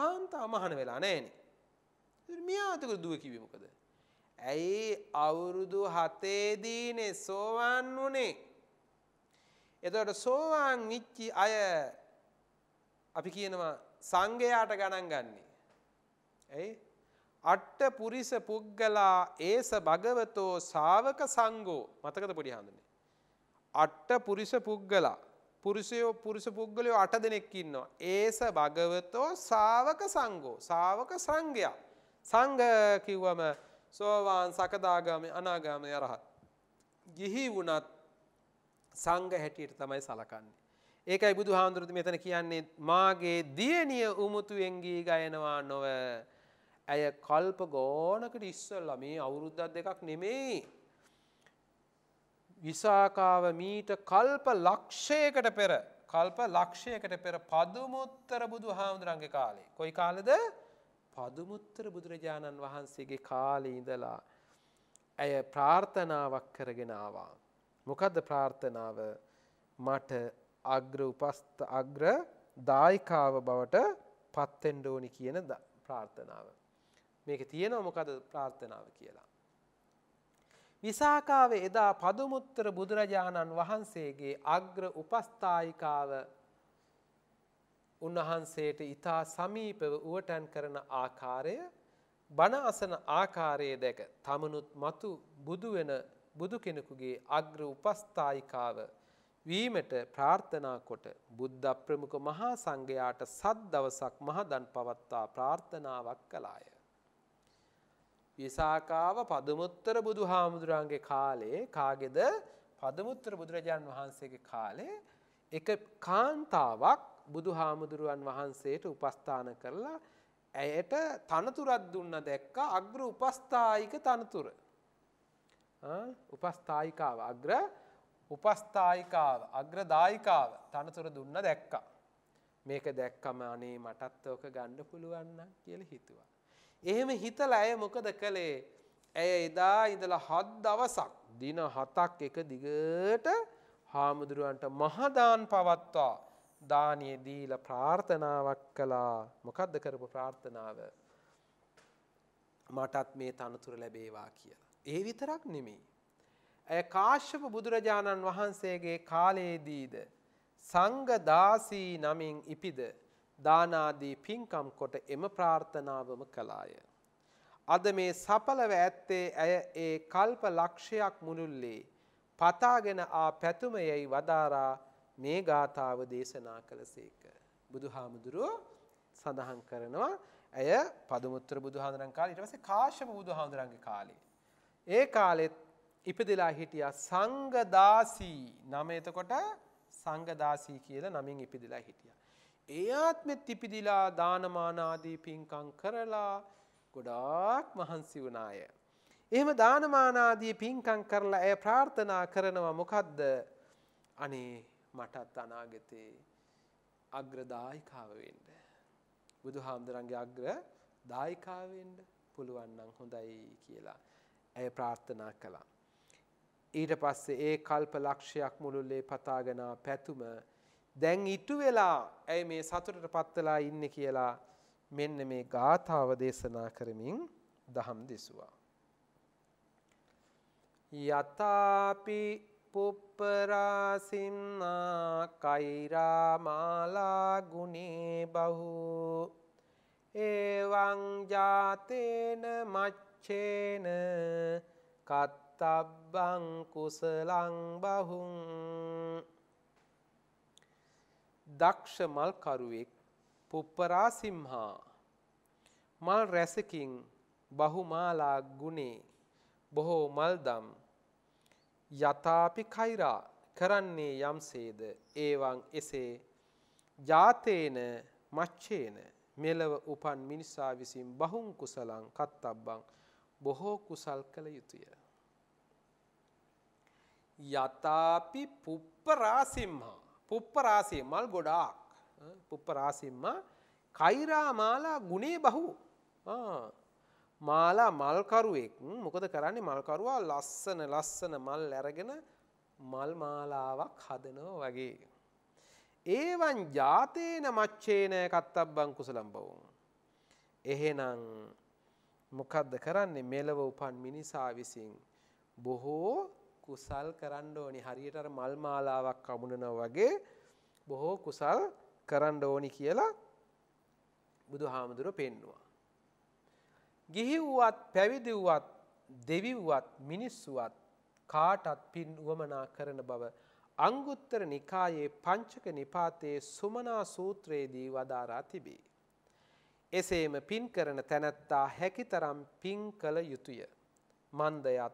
කාන්තා මහාන වෙලා නැහෙනේ. ඉතින් මෙයා එතකොට දුව කිව්වේ මොකද? ඇයි අවුරුදු හතේ දීනේ සෝවාන් වුනේ. එතකොට සෝවාන් වෙච්ච අය අපි කියනවා සංඝයාට ගණන් ගන්නේ. ඇයි? අට්ඨ පුරිස පුග්ගලා ඒස භගවතෝ ශාවක සංඝෝ මතකද පොඩි හඳුනේ. අට්ඨ පුරිස පුග්ගලා පුරුෂයෝ පුරුෂ පුග්ගලයෝ අට දෙනෙක් ඉන්නවා. ඒස භගවතෝ ශාවක සංඝෝ ශාවක සංඝයා. සංඝ කිව්වම සෝවාන් සකදාගාමී අනාගාමී අරහත්. ගිහි වුණත් සංඝ හැටියට තමයි සලකන්නේ. ඒකයි බුදුහාමුදුරුවෝ මෙතන කියන්නේ මාගේ දියණිය උමුතුෙන් ගී ගයනවා නොව ඇය කල්ප ගෝණකට ඉස්සෙල්ලා මේ අවුරුද්දක් දෙකක් නෙමෙයි විසාකාව මීට කල්ප ලක්ෂයකට පෙර කල්ප ලක්ෂයකට පෙර පදුමුත්තර බුදුහාමුදුරන්ගේ කාලේ කොයි කාලෙද පදුමුත්තර බුදුරජාණන් වහන්සේගේ කාලේ ඉඳලා ඇය ප්‍රාර්ථනාවක් කරගෙන ආවා මොකද්ද ප්‍රාර්ථනාව මට අග්‍ර උපස්ත අග්‍ර දායිකාව බවට පත් වෙන්න ඕනි කියන ප්‍රාර්ථනාව. මේකේ තියෙනවා මොකද ප්‍රාර්ථනාව කියලා. විසාකාව එදා පදුමුත්තර බුදුරජාණන් වහන්සේගේ අග්‍ර උපස්ථායිකාව උන්වහන්සේට ඊතා සමීපව උවටන් කරන ආකාරය බණ අසන ආකාරයේ දැක තමනුත් මතු බුදු වෙන බුදු කෙනෙකුගේ අග්‍ර උපස්ථායිකාව වීමට ප්‍රාර්ථනා කොට බුද්ධ ප්‍රමුඛ මහා සංඝයාට සත් දවසක් මහදන් පවත්තා ප්‍රාර්ථනාවක් කළාය. විසාකාව පදුමුත්තර බුදුහාමුදුරන්ගේ කාලේ කාගේද පදුමුත්තර බුදුරජාණන් වහන්සේගේ කාලේ එක කාන්තාවක් බුදුහාමුදුරුවන් වහන්සේට උපස්ථාන කරලා ඇයට තනතුරක් දුන්න දැක්ක අග්‍ර උපස්ථායික තනතුර. උපස්ථායිකාව අග්‍ර උපස්ථායිකාව අග්‍රදායිකාව තනතුර දුන්න දැක්කා. මේක දැක්කම අනේ මටත් ඕක ගන්න පුළුවන් නම් කියලා හිතුවා. එහෙම හිතලා ඇය මොකද කළේ? ඇය එදා ඉඳලා හත් දවසක් දින හතක් එක දිගට හාමුදුරුවන්ට මහදාන් පවත්වා දානිය දීලා ප්‍රාර්ථනාවක් කළා. මොකද්ද කරපු ප්‍රාර්ථනාව? මටත් මේ තනතුර ලැබේවා කියලා. ඒ විතරක් නෙමෙයි. ඇය කාශ්‍යප බුදුරජාණන් වහන්සේගේ කාලයේදීද සංඝ දාසී නමින් ඉපිද දානාදී පින්කම් කොට එම ප්‍රාර්ථනාවම කළාය. අද මේ සඵලව ඇත්තේ ඇය ඒ කල්ප ලක්ෂයක් මුළුල්ලේ පතාගෙන ආ පැතුමයි වදාරා මේ ගාථාව දේශනා කළසේක. බුදුහාමුදුරුව සඳහන් කරනවා අය පදුමුත්තර බුදුහාඳුරන් කාලේ ඊට පස්සේ කාශ්‍යප බුදුහාඳුරන්ගේ කාලේ. ඒ කාලෙත් ඉපදලා හිටියා සංඝදාසී නම. එතකොට සංඝදාසී කියලා නමින් ඉපදලා හිටියා. ඒ ආත්මෙත් ඉපදලා දානමාන ආදී පින්කම් කරලා ගොඩාක් මහන්සි වුණා අය. එහෙම දානමාන ආදී පින්කම් කරලා අය ප්‍රාර්ථනා කරනවා මොකද්ද? අනේ මටත් අනාගතේ අග්‍රදායිකාව වෙන්න. බුදුහාමුදුරන්ගේ අග්‍ර දායිකාව වෙන්න පුළුවන් නම් හොඳයි කියලා ඇය ප්‍රාර්ථනා කළා. ඊට පස්සේ ඒ කල්ප ලක්ෂයක් මුළුල්ලේ පතාගෙන පැතුම දැන් ඉතු වෙලා ඇය මේ සතුටටපත් වෙලා ඉන්නේ කියලා මෙන්න මේ ගාථාව දේශනා කරමින් දහම් දෙසුවා. යතාපි පුප්පරාසින්නා කෛරාමාලා ගුණේ බහූ එවං ජාතේන මච්චේන කත්තබ්බං කුසලං බහුං. දක්ෂ මල් කරුවෙක් පුප්පරාසිම්හා මල් රැසකින් බහුමාලා ගුණේ බොහෝ මල්දම් යථාපි කෛරා කරන්නේ යම්සේද ඒවං එසේ ජාතේන මච්චේන මෙලව උපන් මිනිසා විසින් බහුං කුසලං කත්තබ්බං බොහෝ කුසල් කළ යුතුය. යථාපි පුප්පරාසිම්හා පුප්පරාසී මල් ගොඩාක් පුප්පරාසිම්හා කෛරා මාලා ගුණේ බහු මාලා මල්කරුවෙක්. මොකද කරන්නේ? මල්කරුවා ලස්සන ලස්සන මල් අරගෙන මල් මාලාවක් හදනවා වගේ. ඒවන් ජාතේන මච්චේන කත්තබ්බං කුසලම් බවෝ. එහෙනම් මොකද්ද කරන්නේ? මෙලව උපන් මිනිසා විසින් බොහෝ කුසල් කරන්න ඕනි. හරියට අර මල් මාලාවක් අමුණනවා වගේ බොහෝ කුසල් කරන්න ඕනි කියලා බුදුහාමුදුරුවෝ පෙන්නවා. ගිහි වුවත් පැවිදි වුවත් දෙවි වුවත් මිනිස්සුවත් කාටත් පින් උවමනා කරන බව අංගුත්තර නිකායේ පංචක නිපාතයේ සුමනා සූත්‍රයේදී වදාරා තිබේ. එසේම පින් කරන තැනැත්තා හැකිතරම් පින් කළ යුතුය. මන්දයත්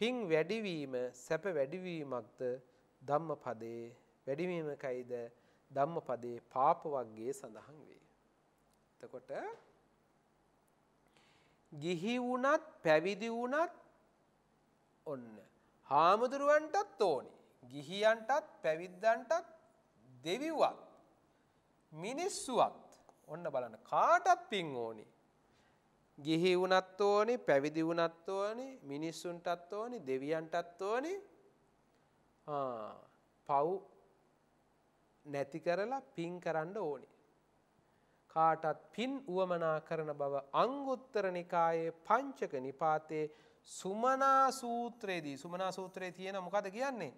පින් වැඩිවීම සැප වැඩිවීමක්ද ධම්මපදයේ වැඩිවීමකයිද ධම්මපදයේ පාප වර්ගයේ සඳහන් වේ. එතකොට ගිහි වුණත් පැවිදි වුණත් ඔන්න හාමුදුරුවන්ටත් ඕනි. ගිහියන්ටත් පැවිද්දන්ටත් දෙවිවත් මිනිස්සුවත් ඔන්න බලන්න කාටත් පින් ඕනි. ගිහි වුණත් ඕනි, පැවිදි වුණත් ඕනි, මිනිස්සුන්ටත් ඕනි, දෙවියන්ටත් ඕනි. ආ පව් නැති කරලා පින් කරන්න ඕනි. කාටත් පින් උවමනා කරන බව අංගුත්තර නිකායේ පංචක නිපාතයේ සුමනා සූත්‍රයේදී සුමනා සූත්‍රයේ තියෙන මොකද කියන්නේ?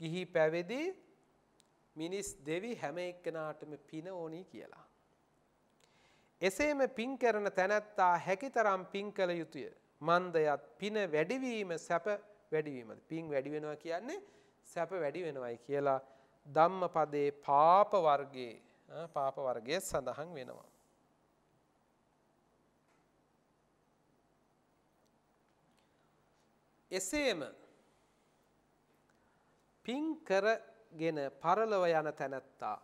ගිහි පැවිදි මිනිස් දෙවි හැම එක්කෙනාටම පින ඕනි කියලා. එසේම පින් කරන තැනැත්තා හැකිතරම් පින් කළ යුතුය. මන්දයත් පින වැඩිවීම සැප වැඩිවීමද. පින් වැඩි වෙනවා කියන්නේ සැප වැඩි වෙනවයි කියලා ධම්මපදයේ පාප වර්ගයේ පාප වර්ගයේ සඳහන් වෙනවා. එසේම පින් කරගෙන පරලොව යන තැනැත්තා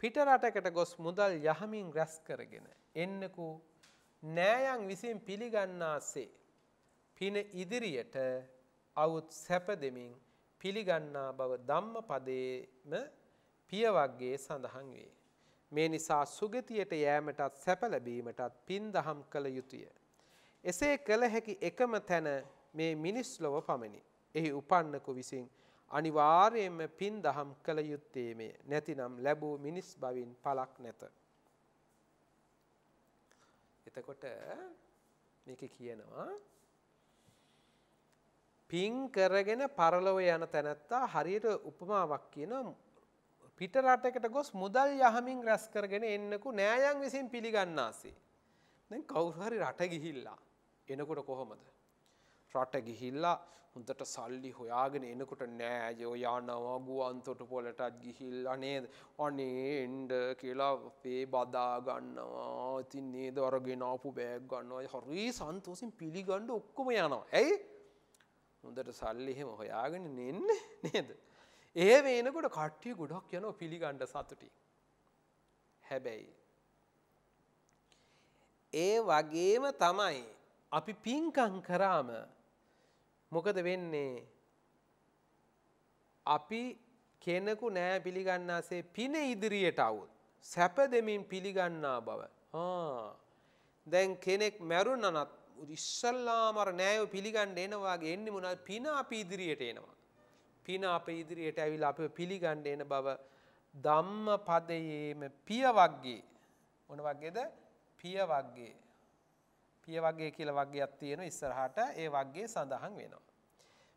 පිට රටකට ගොස් මුදල් යහමින් රැස් කරගෙන එන්නකු නෑයන් විසින් පිළිගන්නාසේ පින ඉදිරියට අවුත් සැප දෙමින් පිළිගන්නා බව ධම්මපදයේම පියවග්ගයේ සඳහන් වේ. මේ නිසා සුගතියට යෑමටත් සැප ලැබීමටත් පින් දහම් කළ යුතුය. එසේ කළ හැකි එකම තැන මේ මිනිස් ලොව පමණි. එහි උපන්නකු විසින් අනිවාර්යයෙන්ම පින් දහම් කළ යුත්තේ මේ. නැතිනම් ලැබූ මිනිස් බවින් පලක් නැත. එතකොට මේක කියනවා පින් කරගෙන පරලොව යන තැනැත්තා හරියට උපමාවක් කියනවා පිට රටකට ගොස් මුදල් යහමින් රැස් කරගෙන එන්නකු නෑයන් විසින් පිළිගන්නාසේ. දැන් කවුරු හරි රට ගිහිල්ලා එනකොට කොහොමද? රට ගිහිල්ලා හොඳට සල්ලි හොයාගෙන එනකොට නෑ ඔය යනවා ගුවන්තොට පොලටත් ගිහිල්ලා නේද අනේ එන්න කියලා අපේ බදා ගන්නවා. ඉතින් නේද අරගෙන ආපු බෑග් ගන්නවා හරි සන්තෝෂෙන් පිළිගන්න ඔක්කොම යනවා. ඇයි? හොඳට සල්ලි එහෙම හොයාගෙන නෙන්නේ නේද? එහෙම එනකොට කට්ටිය ගොඩක් යනවා පිළිගන්න සතුටින්. හැබැයි ඒ වගේම තමයි අපි පින්කම් කරාම මොකද වෙන්නේ? අපි කෙනෙකු නෑ පිළිගන්නාසේ පින ඉදිරියට આવුත් සැප දෙමින් පිළිගන්නා බව. ආ දැන් කෙනෙක් මැරුණනත් ඉස්සල්ලාම අර නෑව පිළිගන්න එනවා වගේ එන්නේ මොනවද? පින අපි ඉදිරියට එනවා. පින අපි ඉදිරියට ඇවිල්ලා අපි පිළිගන්න එන බව ධම්ම පදයේම පිය වග්ගේ මොන වගේද? පිය වග්ගේ. පිය වග්ගේ කියලා වග්ගයක් තියෙනවා ඉස්සරහට. ඒ වග්ගේ සඳහන් වෙනවා.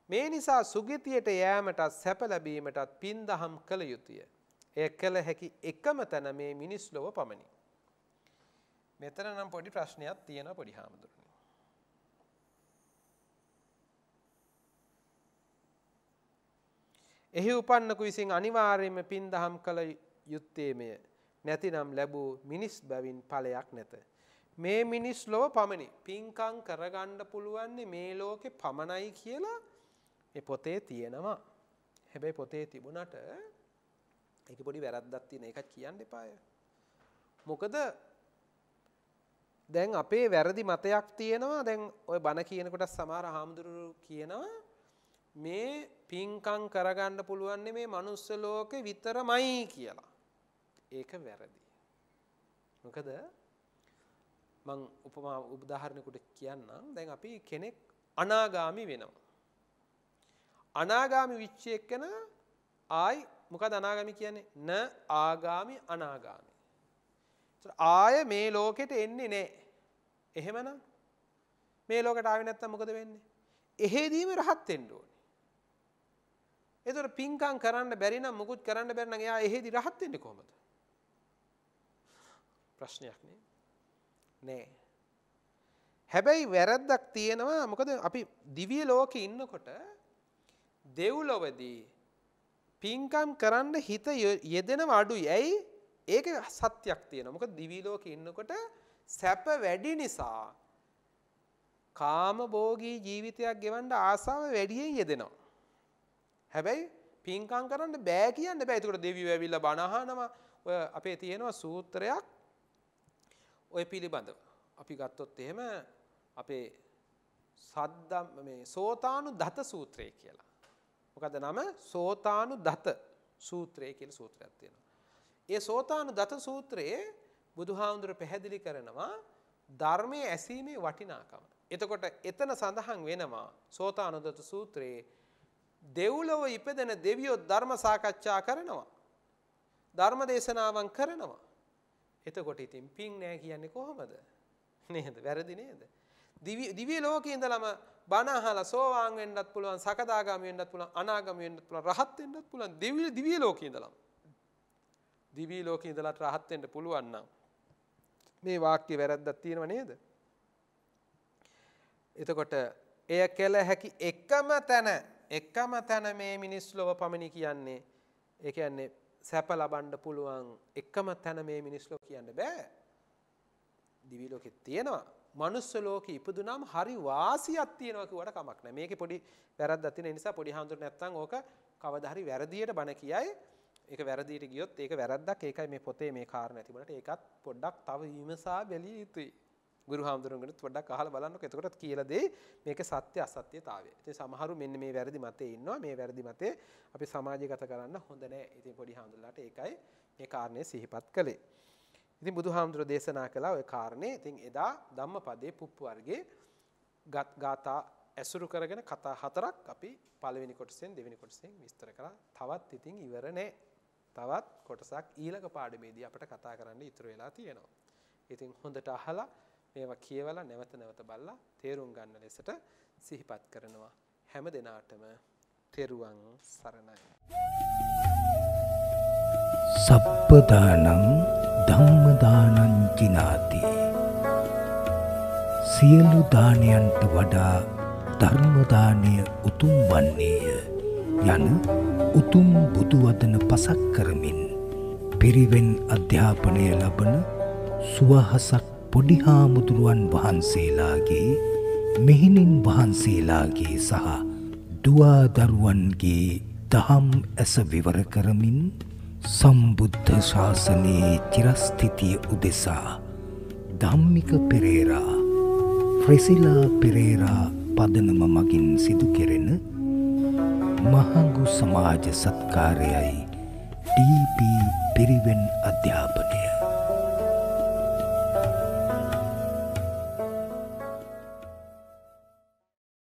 මේ නිසා සුගතියට යෑමට සැප ලැබීමටත් පින් දහම් කළ යුතුය. එය කළ හැකි එකම තැන මේ මිනිස් ලොව පමණි. මෙතන නම් පොඩි ප්‍රශ්නයක් තියෙනවා පොඩි හාමුදුරනේ. එහි උපන්නකු විසින් අනිවාර්යයෙන්ම පින් දහම් කළ යුත්තේමය. නැතිනම් ලැබූ මිනිස් බැවින් ඵලයක් නැත. මේ මිනිස් ලොව පමණි. පින්කම් කරගන්න පුළුවන්නේ මේ ලෝකේ පමණයි කියලා මේ පොතේ තියෙනවා. හැබැයි පොතේ තිබුණාට ඒක පොඩි වැරද්දක් තියෙන එකක් කියන්න එපාය. මොකද දැන් අපේ වැරදි මතයක් තියෙනවා. දැන් ওই බණ කියනකොට සමහර හාමුදුරුවෝ කියනවා මේ පින්කම් කරගන්න පුළුවන් මේ මනුස්ස ලෝකේ විතරමයි කියලා. ඒක වැරදි. මොකද මං උපමා උදාහරණයකට කියන්නම්. දැන් අපි කෙනෙක් අනාගාමි වෙනවා. අනාගාමි වෙච්ච එකන ආයි මොකද අනාගාමි කියන්නේ? න ආගාමි අනාගාමි. ආය මේ ලෝකෙට එන්නේ නැහැ. එහෙමනම් මේ ලෝකයට ආවේ නැත්තම් මොකද වෙන්නේ? එහෙදීම රහත් වෙන්න ඕනේ. ඒතර පින්කම් කරන්න බැරි නම් මුකුත් කරන්න බැරි නම් එයා එහෙදි රහත් වෙන්නේ කොහොමද? ප්‍රශ්නයක් නේ. නෑ. හැබැයි වැරද්දක් තියෙනවා. මොකද අපි දිව්‍ය ලෝකේ ඉන්නකොට දෙව්ලොවදී පින්කම් කරන්න හිත යෙදෙනව අඩුයි. ඇයි? ඒක සත්‍යයක් තියෙනවා. මොකද දිව්‍ය ලෝකේ ඉන්නකොට සැප වැඩි නිසා කාම භෝගී ජීවිතයක් ගෙවන්න ආසාව වැඩියෙන් යෙදෙනවා. හැබැයි පින්කම් කරන්න බෑ කියන්න බෑ. ඒකට දෙවියෝ ඇවිල්ලා බණ අහනවා. ඔය අපේ තියෙනවා සූත්‍රයක් ඔය පිළිබඳව. අපි ගත්තොත් එහෙම අපේ සද්දම් මේ සෝතානුදත සූත්‍රය කියලා. මොකද නම? සෝතානුදත සූත්‍රය කියලා සූත්‍රයක් තියෙනවා. ඒ සෝතානුදත සූත්‍රයේ බුදුහාමුදුරුවෝ පැහැදිලි කරනවා ධර්මයේ ඇසීමේ වටිනාකම. එතකොට එතන සඳහන් වෙනවා සෝතානුදත සූත්‍රයේ දෙව්ලොව ඉපදෙන දෙවියෝ ධර්ම සාකච්ඡා කරනවා. ධර්ම දේශනාවන් කරනවා. එතකොට ඉතින් පින් නෑ කියන්නේ කොහොමද? නේද? වැරදි නේද? දිව්‍ය ලෝකේ ඉඳලම බණ අහලා සෝවාන් වෙන්නත් පුළුවන්, සකදාගාමී වෙන්නත් පුළුවන්, අනාගාමී වෙන්නත් පුළුවන්, රහත් වෙන්නත් පුළුවන්. දිව්‍ය දිව්‍ය ලෝකේ ඉඳලම. දිව්‍ය ලෝකේ ඉඳලා රහත් වෙන්න පුළුවන් නම් මේ වාක්‍ය වැරද්දක් තියෙනව නේද? එතකොට එය කළ හැකි එකම තැන එකම තැන මේ මිනිස් ලොව පමණි කියන්නේ. ඒ කියන්නේ සැප ලබන්න පුළුවන් එකම තැන මේ මිනිස් ලෝක කියන්න බෑ. දිවි ලෝකෙත් තියෙනවා. මනුස්ස ලෝකෙ ඉපදුනාම හරි වාසියක් තියෙනවා කියවට කමක් නැහැ. මේකේ පොඩි වැරද්දක් තියෙන නිසා පොඩි හාමුදුරු නැත්තම් ඕක කවදා හරි වැරදියට බණ කියයි. ඒක වැරදියට ගියොත් ඒක වැරද්දක්. ඒකයි මේ පොතේ මේ කාරණා තිබුණාට ඒකත් පොඩ්ඩක් තව විමසා බැලිය යුතුයි. ගුරු හාමුදුරුවන්ගෙනුත් පොඩ්ඩක් අහලා බලන්නකො. එතකොටත් කියලා දෙයි මේක සත්‍ය අසත්‍යතාවය. ඉතින් සමහරු මෙන්න මේ වැරදි මතේ ඉන්නවා. මේ වැරදි මතේ අපි සමාජගත කරන්න හොඳ නැහැ. ඉතින් පොඩි හාමුදුරලාට ඒකයි මේ කාරණේ සිහිපත් කළේ. ඉතින් බුදුහාමුදුරුවෝ දේශනා කළා ওই කාරණේ. ඉතින් එදා ධම්මපදයේ පුප්පු වර්ගයේ ගාථා ඇසුරු කරගෙන කතා හතරක් අපි පළවෙනි කොටසෙන් දෙවෙනි කොටසෙන් විස්තර කළා. තවත් ඉතින් ඉවර නැහැ. තවත් කොටසක් ඊළඟ පාඩමේදී අපිට කතා කරන්න ඉතුරු වෙලා තියෙනවා. ඉතින් හොඳට අහලා මේවා කියවලා නැවත නැවත බලලා තේරුම් ගන්න ලෙසට සිහිපත් කරනවා. හැම දිනාටම තෙරුවන් සරණයි. සබ්බදානං ධම්මදානං ජිනාති. සියලු දානයන්ට වඩා ධර්ම දානය උතුම් වන්නේය යන උතුම් බුදු වදන පසක් කරමින් පිරිවෙන් අධ්‍යාපනය ලබන සුවහසක් පොඩි හාමුදුරුවන් වහන්සේලාගේ මෙහෙණින් වහන්සේලාගේ සහ දුවා දරුවන්ගේ දහම් ඇස විවර කරමින් සම්බුද්ධ ශාසනයේ චිරස්ථිතිය උදෙසා ධම්මික පෙරේරා ෆ්‍රෙසිලා පෙරේරා පදනම මගින් සිදු කෙරෙන මහඟු සමාජ සත්කාරයයි ඩී පී පිරිවෙන් අධ්‍යාපනය.